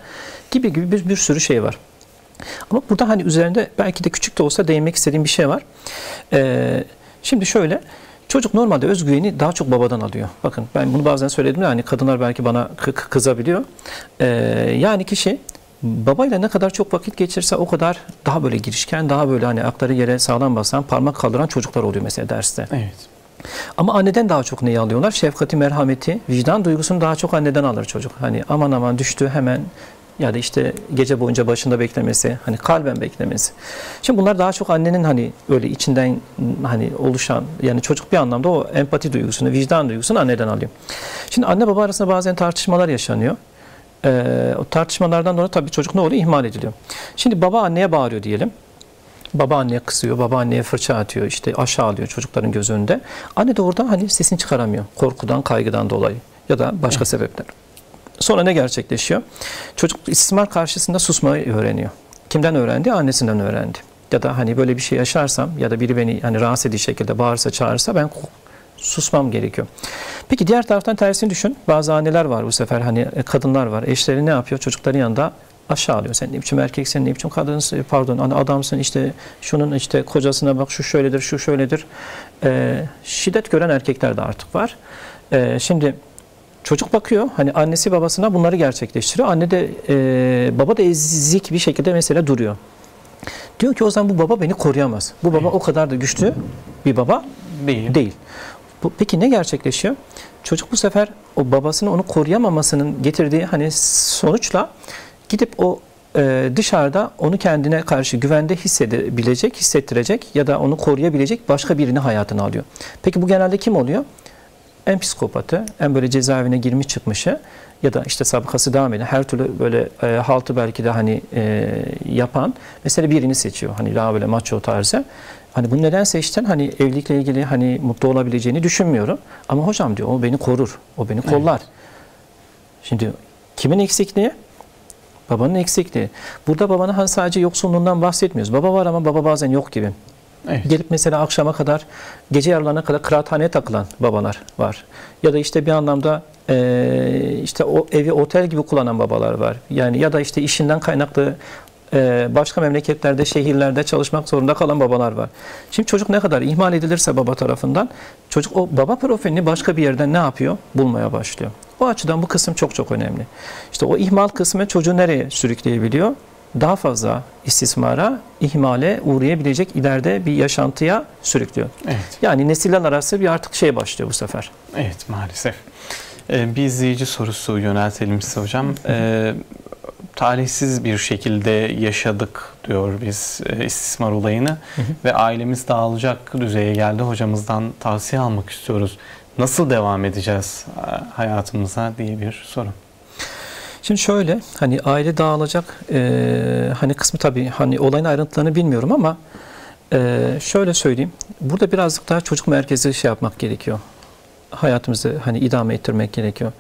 gibi gibi bir, bir sürü şey var. Ama burada hani üzerinde belki de küçük de olsa değinmek istediğim bir şey var. Ee, şimdi şöyle, çocuk normalde özgüveni daha çok babadan alıyor. Bakın ben bunu bazen söyledim de hani kadınlar belki bana kızabiliyor. Ee, yani kişi babayla ne kadar çok vakit geçirse o kadar daha böyle girişken, daha böyle hani akları yere sağlam basan, parmak kaldıran çocuklar oluyor mesela derste. Evet. Ama anneden daha çok neyi alıyorlar? Şefkati, merhameti, vicdan duygusunu daha çok anneden alır çocuk. Hani aman aman düştü hemen, ya da işte gece boyunca başında beklemesi, hani kalben beklemesi. Şimdi bunlar daha çok annenin hani öyle içinden hani oluşan, yani çocuk bir anlamda o empati duygusunu, vicdan duygusunu anneden alıyor. Şimdi anne baba arasında bazen tartışmalar yaşanıyor. Ee, o tartışmalardan dolayı tabii çocuk ne oluyor? İhmal ediliyor. Şimdi baba anneye bağırıyor diyelim. Baba anneye kısıyor, baba anneye fırça atıyor, işte aşağılıyor çocukların göz önünde. Anne de orada hani sesini çıkaramıyor. Korkudan, kaygıdan dolayı ya da başka evet. sebepler. Sonra ne gerçekleşiyor? Çocuk istismar karşısında susmayı öğreniyor. Kimden öğrendi? Annesinden öğrendi. Ya da hani böyle bir şey yaşarsam ya da biri beni hani rahatsız edici şekilde bağırsa, çağırsa ben susmam gerekiyor. Peki diğer taraftan tersini düşün. Bazı anneler var bu sefer, hani kadınlar var. Eşleri ne yapıyor? Çocukların yanında aşağılıyor. Sen ne biçim erkeksin, ne biçim kadınsın, pardon hani adamsın, işte şunun işte kocasına bak, şu şöyledir, şu şöyledir. Ee, şiddet gören erkekler de artık var. Ee, şimdi çocuk bakıyor hani annesi babasına bunları gerçekleştiriyor. Anne de e, baba da ezik bir şekilde mesela duruyor. Diyor ki o zaman bu baba beni koruyamaz. Bu baba o kadar da güçlü bir baba değil. değil. Peki ne gerçekleşiyor? Çocuk bu sefer o babasını onu koruyamamasının getirdiği hani sonuçla gidip o e, dışarıda onu kendine karşı güvende hissedebilecek, hissettirecek ya da onu koruyabilecek başka birini hayatına alıyor. Peki bu genelde kim oluyor? En psikopatı, en böyle cezaevine girmiş çıkmışı ya da işte sabıkası devam eden, her türlü böyle e, haltı belki de hani e, yapan mesela birini seçiyor. Hani daha böyle macho tarzı. Hani bunu neden seçtin? Hani evlilikle ilgili hani mutlu olabileceğini düşünmüyorum. Ama hocam diyor o beni korur, o beni kollar. Evet. Şimdi kimin eksikliği? Babanın eksikliği. Burada babanın hani sadece yoksulluğundan bahsetmiyoruz. Baba var ama baba bazen yok gibi. Evet. Gelip mesela akşama kadar, gece yarılarına kadar kıraathaneye takılan babalar var. Ya da işte bir anlamda e, işte o evi otel gibi kullanan babalar var. Yani ya da işte işinden kaynaklı başka memleketlerde, şehirlerde çalışmak zorunda kalan babalar var. Şimdi çocuk ne kadar ihmal edilirse baba tarafından, çocuk o baba profilini başka bir yerden ne yapıyor? Bulmaya başlıyor. O açıdan bu kısım çok çok önemli. İşte o ihmal kısmı çocuğu nereye sürükleyebiliyor? Daha fazla istismara, ihmale uğrayabilecek ileride bir yaşantıya sürüklüyor. Evet. Yani nesiller arası bir artık şey başlıyor bu sefer. Evet, maalesef. Bir izleyici sorusu yöneltelim size hocam. Ee, talihsiz bir şekilde yaşadık diyor biz e, istismar olayını. Hı hı. Ve ailemiz dağılacak düzeye geldi. Hocamızdan tavsiye almak istiyoruz. Nasıl devam edeceğiz hayatımıza diye bir soru. Şimdi şöyle, hani aile dağılacak e, hani kısmı tabii hani olayın ayrıntılarını bilmiyorum ama e, şöyle söyleyeyim. Burada birazcık daha çocuk merkezi şey yapmak gerekiyor. Hayatımızı hani idame ettirmek gerekiyor.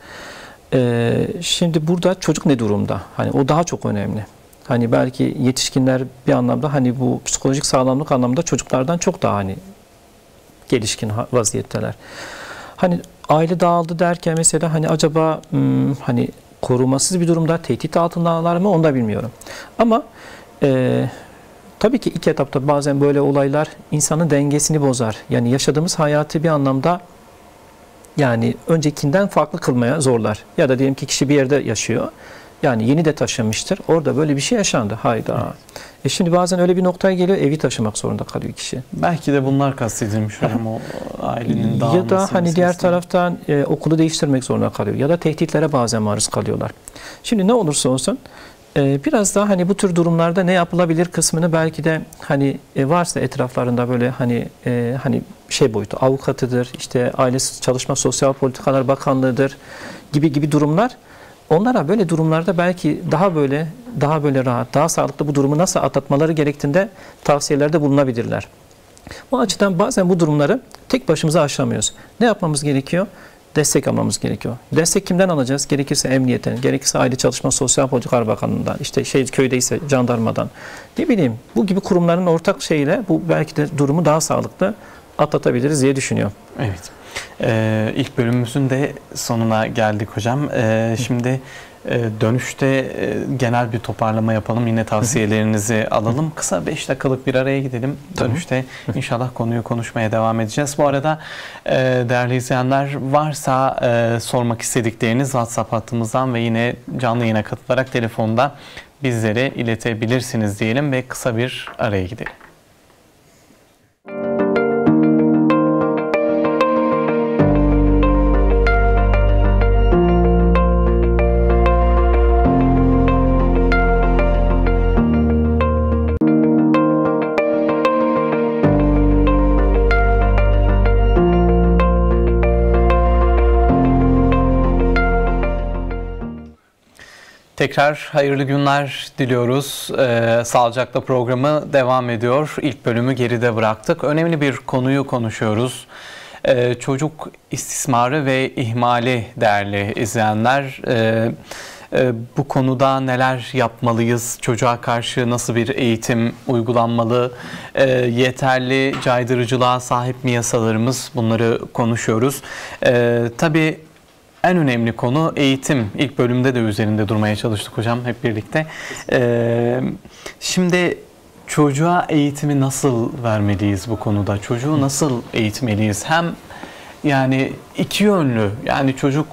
Ee, şimdi burada çocuk ne durumda? Hani o daha çok önemli. Hani belki yetişkinler bir anlamda hani bu psikolojik sağlamlık anlamında çocuklardan çok daha hani gelişkin vaziyetteler. Hani aile dağıldı derken mesela hani acaba hmm, hani korumasız bir durumda, tehdit altındalar mı, onu da bilmiyorum. Ama e, tabii ki ilk etapta bazen böyle olaylar insanın dengesini bozar. Yani yaşadığımız hayatı bir anlamda yani öncekinden farklı kılmaya zorlar. Ya da diyelim ki kişi bir yerde yaşıyor. Yani yeni de taşınmıştır. Orada böyle bir şey yaşandı. Hayda. Evet. E şimdi bazen öyle bir noktaya geliyor, evi taşımak zorunda kalıyor kişi. Belki de bunlar kastedilmiş hocam, o ailenin dağılması. Ya da hani diğer taraftan e, okulu değiştirmek zorunda kalıyor. Ya da tehditlere bazen maruz kalıyorlar. Şimdi ne olursa olsun e, biraz daha hani bu tür durumlarda ne yapılabilir kısmını belki de hani e, varsa etraflarında böyle hani e, hani şey boyutu, avukatıdır, işte Aile Çalışma Sosyal Politikalar Bakanlığı'dır gibi gibi durumlar. Onlara böyle durumlarda belki daha böyle daha böyle rahat, daha sağlıklı bu durumu nasıl atlatmaları gerektiğinde tavsiyelerde bulunabilirler. Bu açıdan bazen bu durumları tek başımıza aşamıyoruz. Ne yapmamız gerekiyor? Destek almamız gerekiyor. Destek kimden alacağız? Gerekirse emniyetten, gerekirse Aile Çalışma Sosyal Politikalar Bakanlığı'ndan, işte şey köydeyse jandarmadan, ne bileyim bu gibi kurumların ortak şeyiyle bu belki de durumu daha sağlıklı atlatabiliriz diye düşünüyorum. Evet. Ee, ilk bölümümüzün de sonuna geldik hocam. Ee, şimdi e, dönüşte e, genel bir toparlama yapalım. Yine tavsiyelerinizi alalım. Kısa beş dakikalık bir araya gidelim. Dönüşte inşallah konuyu konuşmaya devam edeceğiz. Bu arada e, değerli izleyenler, varsa e, sormak istedikleriniz WhatsApp hattımızdan ve yine canlı yayına katılarak telefonda bizlere iletebilirsiniz diyelim ve kısa bir araya gidelim. Tekrar hayırlı günler diliyoruz. Ee, Sağlıcakla programı devam ediyor. İlk bölümü geride bıraktık. Önemli bir konuyu konuşuyoruz. Ee, çocuk istismarı ve ihmali, değerli izleyenler. Ee, e, bu konuda neler yapmalıyız? Çocuğa karşı nasıl bir eğitim uygulanmalı? Ee, yeterli caydırıcılığa sahip mi yasalarımız? Bunları konuşuyoruz. Ee, tabii en önemli konu eğitim. İlk bölümde de üzerinde durmaya çalıştık hocam hep birlikte. Ee, şimdi çocuğa eğitimi nasıl vermeliyiz bu konuda? Çocuğu nasıl eğitmeliyiz? Hem yani iki yönlü, yani çocuk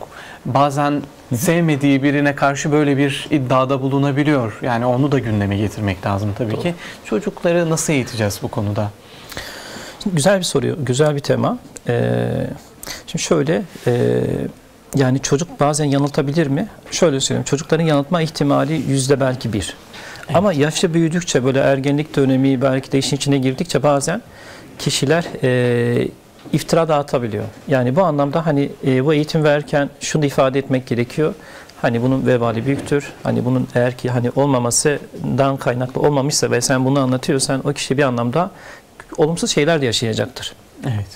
bazen sevmediği birine karşı böyle bir iddiada bulunabiliyor. Yani onu da gündeme getirmek lazım tabii Doğru. ki. Çocukları nasıl eğiteceğiz bu konuda? Şimdi güzel bir soru, güzel bir tema. Ee, şimdi şöyle... E, Yani çocuk bazen yanıltabilir mi? Şöyle söyleyeyim, çocukların yanıltma ihtimali yüzde belki bir. Evet. Ama yaşça büyüdükçe, böyle ergenlik dönemi, belki de işin içine girdikçe bazen kişiler e, iftira dağıtabiliyor. Yani bu anlamda hani e, bu eğitim verirken şunu ifade etmek gerekiyor. Hani bunun vebali büyüktür. Hani bunun eğer ki hani olmamasından kaynaklı olmamışsa ve sen bunu anlatıyorsan o kişi bir anlamda olumsuz şeyler de yaşayacaktır. Evet.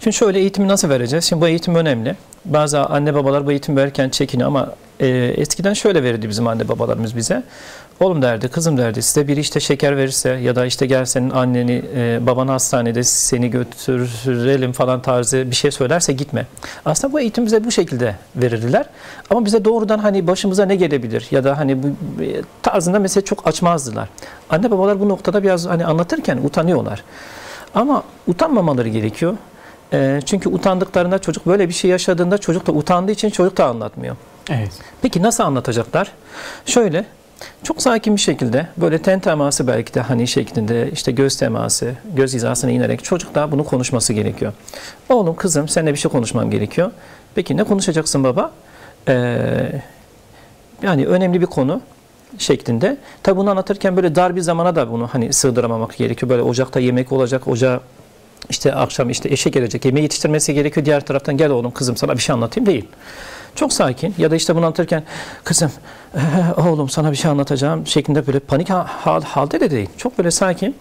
Şimdi şöyle, eğitimi nasıl vereceğiz? Şimdi bu eğitim önemli. Bazı anne babalar bu eğitim verirken çekiniyor ama e, eskiden şöyle verirdi bizim anne babalarımız bize. Oğlum derdi, kızım derdi, size biri işte şeker verirse ya da işte gel senin anneni, e, babanı hastanede seni götürelim falan tarzı bir şey söylerse gitme. Aslında bu eğitim bize bu şekilde verirdiler. Ama bize doğrudan hani başımıza ne gelebilir ya da hani bu tarzında mesela çok açmazdılar. Anne babalar bu noktada biraz hani anlatırken utanıyorlar. Ama utanmamaları gerekiyor. E, çünkü utandıklarında, çocuk böyle bir şey yaşadığında, çocuk da utandığı için çocuk da anlatmıyor. Evet. Peki nasıl anlatacaklar? Şöyle, çok sakin bir şekilde, böyle ten teması belki de hani şeklinde, işte göz teması, göz hizasına inerek çocuk da bunu konuşması gerekiyor. Oğlum, kızım, seninle bir şey konuşmam gerekiyor. Peki ne konuşacaksın baba? E, yani önemli bir konu. şeklinde. Tabi bunu anlatırken böyle dar bir zamana da bunu hani sığdıramamak gerekiyor. Böyle ocakta yemek olacak, ocağa işte akşam işte eşe gelecek, yemeği yetiştirmesi gerekiyor. Diğer taraftan gel oğlum kızım sana bir şey anlatayım değil. Çok sakin ya da işte bunu anlatırken kızım ee, oğlum sana bir şey anlatacağım şeklinde böyle panik hal, halde de değil. Çok böyle sakin.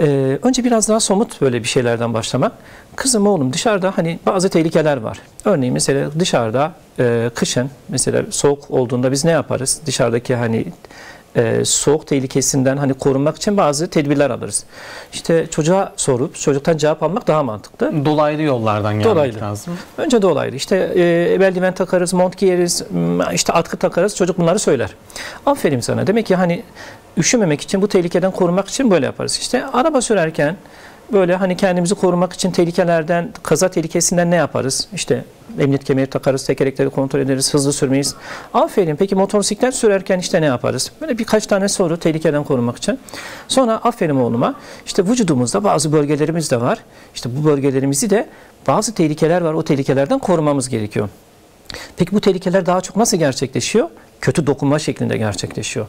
Ee, önce biraz daha somut böyle bir şeylerden başlamak. Kızım oğlum dışarıda hani bazı tehlikeler var. Örneğin mesela dışarıda e, kışın mesela soğuk olduğunda biz ne yaparız? Dışarıdaki hani e, soğuk tehlikesinden hani korunmak için bazı tedbirler alırız. İşte çocuğa sorup çocuktan cevap almak daha mantıklı. Dolaylı yollardan gelmek dolaylı. lazım. Önce dolaylı. İşte e, beldiven takarız, mont giyeriz, işte atkı takarız. Çocuk bunları söyler. Aferin sana. Demek ki hani üşümemek için, bu tehlikeden korunmak için böyle yaparız. İşte araba sürerken böyle hani kendimizi korumak için tehlikelerden, kaza tehlikesinden ne yaparız? İşte emniyet kemeri takarız, tekerlekleri kontrol ederiz, hızlı sürmeyiz. Aferin. Peki motosiklet sürerken işte ne yaparız? Böyle birkaç tane soru tehlikeden korunmak için. Sonra aferin oğluma. İşte vücudumuzda bazı bölgelerimiz de var. İşte bu bölgelerimizi de bazı tehlikeler var. O tehlikelerden korumamız gerekiyor. Peki bu tehlikeler daha çok nasıl gerçekleşiyor? Kötü dokunma şeklinde gerçekleşiyor.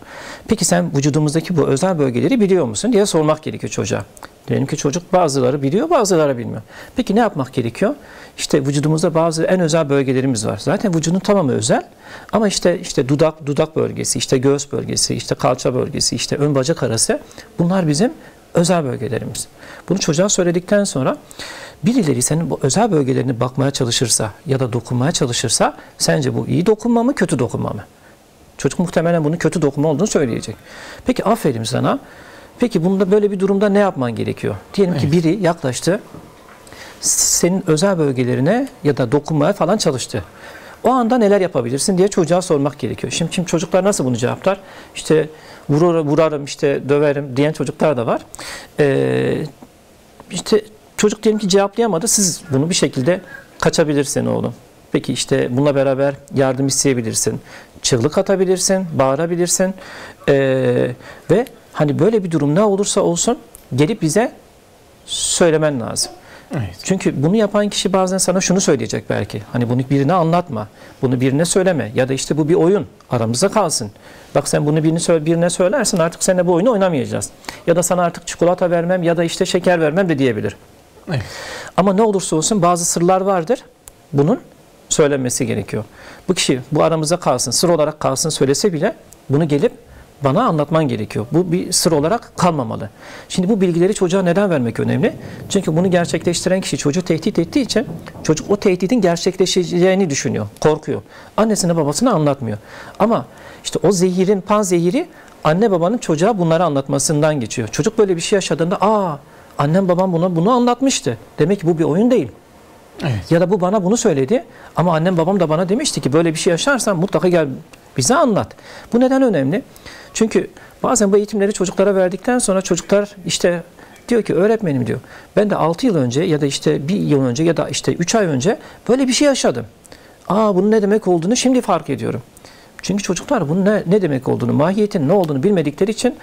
Peki sen vücudumuzdaki bu özel bölgeleri biliyor musun diye sormak gerekiyor çocuğa. Diyelim ki çocuk bazıları biliyor, bazıları bilmiyor. Peki ne yapmak gerekiyor? İşte vücudumuzda bazı en özel bölgelerimiz var. Zaten vücudun tamamı özel ama işte işte dudak dudak bölgesi, işte göğüs bölgesi, işte kalça bölgesi, işte ön bacak arası bunlar bizim özel bölgelerimiz. Bunu çocuğa söyledikten sonra birileri senin bu özel bölgelerini bakmaya çalışırsa ya da dokunmaya çalışırsa sence bu iyi dokunma mı, kötü dokunma mı? Çocuk muhtemelen bunun kötü dokunma olduğunu söyleyecek. Peki aferin sana. Peki bunda böyle bir durumda ne yapman gerekiyor? Diyelim ki biri yaklaştı. Senin özel bölgelerine ya da dokunmaya falan çalıştı. O anda neler yapabilirsin diye çocuğa sormak gerekiyor. Şimdi, şimdi çocuklar nasıl bunu cevaplar? İşte vurur, vurarım, işte döverim diyen çocuklar da var. Ee, işte çocuk diyelim ki cevaplayamadı. Siz bunu bir şekilde kaçabilirsin oğlum. Peki işte bununla beraber yardım isteyebilirsin. Çığlık atabilirsin, bağırabilirsin ee, ve hani böyle bir durum ne olursa olsun gelip bize söylemen lazım. Evet. Çünkü bunu yapan kişi bazen sana şunu söyleyecek belki. Hani bunu birine anlatma, bunu birine söyleme ya da işte bu bir oyun aramızda kalsın. Bak sen bunu birine, birine söylersin artık seninle bu oyunu oynamayacağız. Ya da sana artık çikolata vermem ya da işte şeker vermem de diyebilir. Evet. Ama ne olursa olsun bazı sırlar vardır bunun söylenmesi gerekiyor. Bu kişi bu aramızda kalsın, sır olarak kalsın söylese bile bunu gelip bana anlatman gerekiyor. Bu bir sır olarak kalmamalı. Şimdi bu bilgileri çocuğa neden vermek önemli? Çünkü bunu gerçekleştiren kişi çocuğu tehdit ettiği için çocuk o tehditin gerçekleşeceğini düşünüyor, korkuyor. Annesine babasına anlatmıyor. Ama işte o zehirin, panzehiri anne babanın çocuğa bunları anlatmasından geçiyor. Çocuk böyle bir şey yaşadığında aa annem babam buna bunu anlatmıştı. Demek ki bu bir oyun değil. Evet. Ya da bu bana bunu söyledi ama annem babam da bana demişti ki böyle bir şey yaşarsan mutlaka gel bize anlat. Bu neden önemli? Çünkü bazen bu eğitimleri çocuklara verdikten sonra çocuklar işte diyor ki öğretmenim diyor ben de altı yıl önce ya da işte bir yıl önce ya da işte üç ay önce böyle bir şey yaşadım. Aa bunun ne demek olduğunu şimdi fark ediyorum. Çünkü çocuklar bunun ne, ne demek olduğunu, mahiyetin ne olduğunu bilmedikleri için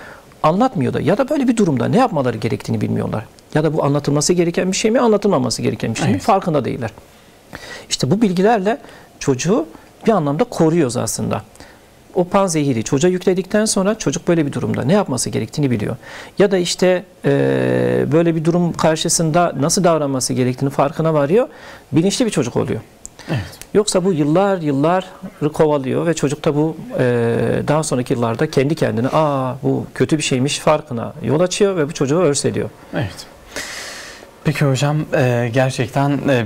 anlatmıyor da ya da böyle bir durumda ne yapmaları gerektiğini bilmiyorlar. Ya da bu anlatılması gereken bir şey mi, anlatılmaması gereken bir şey mi? Evet. Farkında değiller. İşte bu bilgilerle çocuğu bir anlamda koruyoruz aslında. O panzehiri çocuğa yükledikten sonra çocuk böyle bir durumda ne yapması gerektiğini biliyor. Ya da işte e, böyle bir durum karşısında nasıl davranması gerektiğini farkına varıyor. Bilinçli bir çocuk oluyor. Evet. Yoksa bu yıllar yıllar kovalıyor ve çocukta bu e, daha sonraki yıllarda kendi kendine aa bu kötü bir şeymiş farkına yol açıyor ve bu çocuğu örseliyor. Evet. Peki hocam e, gerçekten e,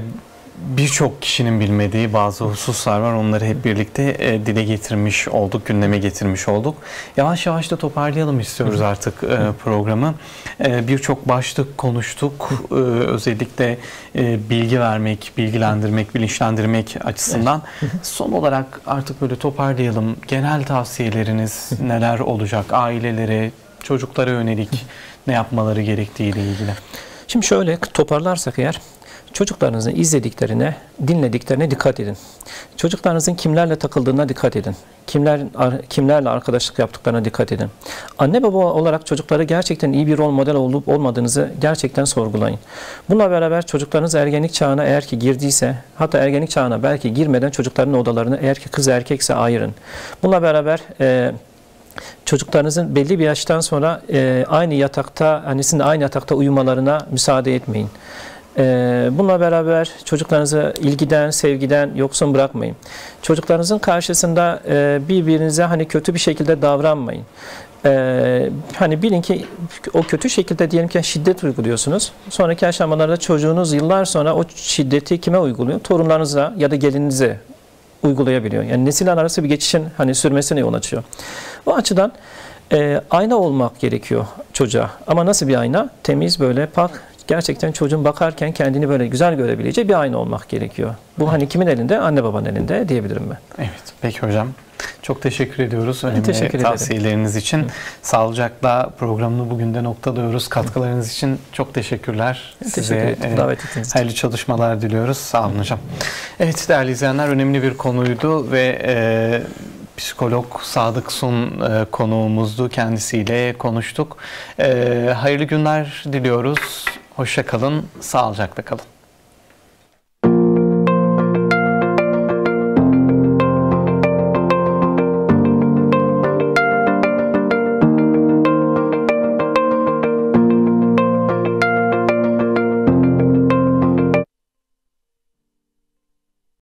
birçok kişinin bilmediği bazı hususlar var. Onları hep birlikte e, dile getirmiş olduk, gündeme getirmiş olduk. Yavaş yavaş da toparlayalım istiyoruz artık e, programı. E, birçok başlık konuştuk. E, özellikle e, bilgi vermek, bilgilendirmek, bilinçlendirmek açısından. Son olarak artık böyle toparlayalım. Genel tavsiyeleriniz neler olacak? Ailelere, çocuklara yönelik ne yapmaları gerektiğiyle ilgili. Şimdi şöyle toparlarsak eğer, çocuklarınızın izlediklerine, dinlediklerine dikkat edin. Çocuklarınızın kimlerle takıldığına dikkat edin. Kimler, kimlerle arkadaşlık yaptıklarına dikkat edin. Anne baba olarak çocuklara gerçekten iyi bir rol model olup olmadığınızı gerçekten sorgulayın. Bununla beraber çocuklarınız ergenlik çağına eğer ki girdiyse, hatta ergenlik çağına belki girmeden çocukların odalarını eğer ki kız erkekse ayırın. Bununla beraber e, çocuklarınızın belli bir yaştan sonra e, aynı yatakta, annesinin aynı yatakta uyumalarına müsaade etmeyin. E, bununla beraber çocuklarınızı ilgiden, sevgiden yoksun bırakmayın. Çocuklarınızın karşısında e, birbirinize hani kötü bir şekilde davranmayın. Ee, hani bilin ki o kötü şekilde diyelim ki şiddet uyguluyorsunuz. Sonraki aşamalarda çocuğunuz yıllar sonra o şiddeti kime uyguluyor? Torunlarınıza ya da gelininize uygulayabiliyor. Yani nesiller arası bir geçişin hani sürmesine yol açıyor. O açıdan e, ayna olmak gerekiyor çocuğa. Ama nasıl bir ayna? Temiz, böyle pak, gerçekten çocuğun bakarken kendini böyle güzel görebileceği bir ayna olmak gerekiyor. Bu hani kimin elinde? Anne babanın elinde diyebilirim ben. Evet. Peki hocam. Çok teşekkür ediyoruz. Önemli teşekkür tavsiyeleriniz ederim. için. Hı. Sağlıcakla programını bugün de noktalıyoruz. Katkılarınız Hı. için çok teşekkürler. Hı. Size teşekkür e, hayırlı çalışmalar diliyoruz. Sağ olun Hı. hocam. Evet değerli izleyenler, önemli bir konuydu ve e, psikolog Sadık Sun e, konuğumuzdu. Kendisiyle konuştuk. E, hayırlı günler diliyoruz. Hoşça kalın. Sağlıcakla kalın.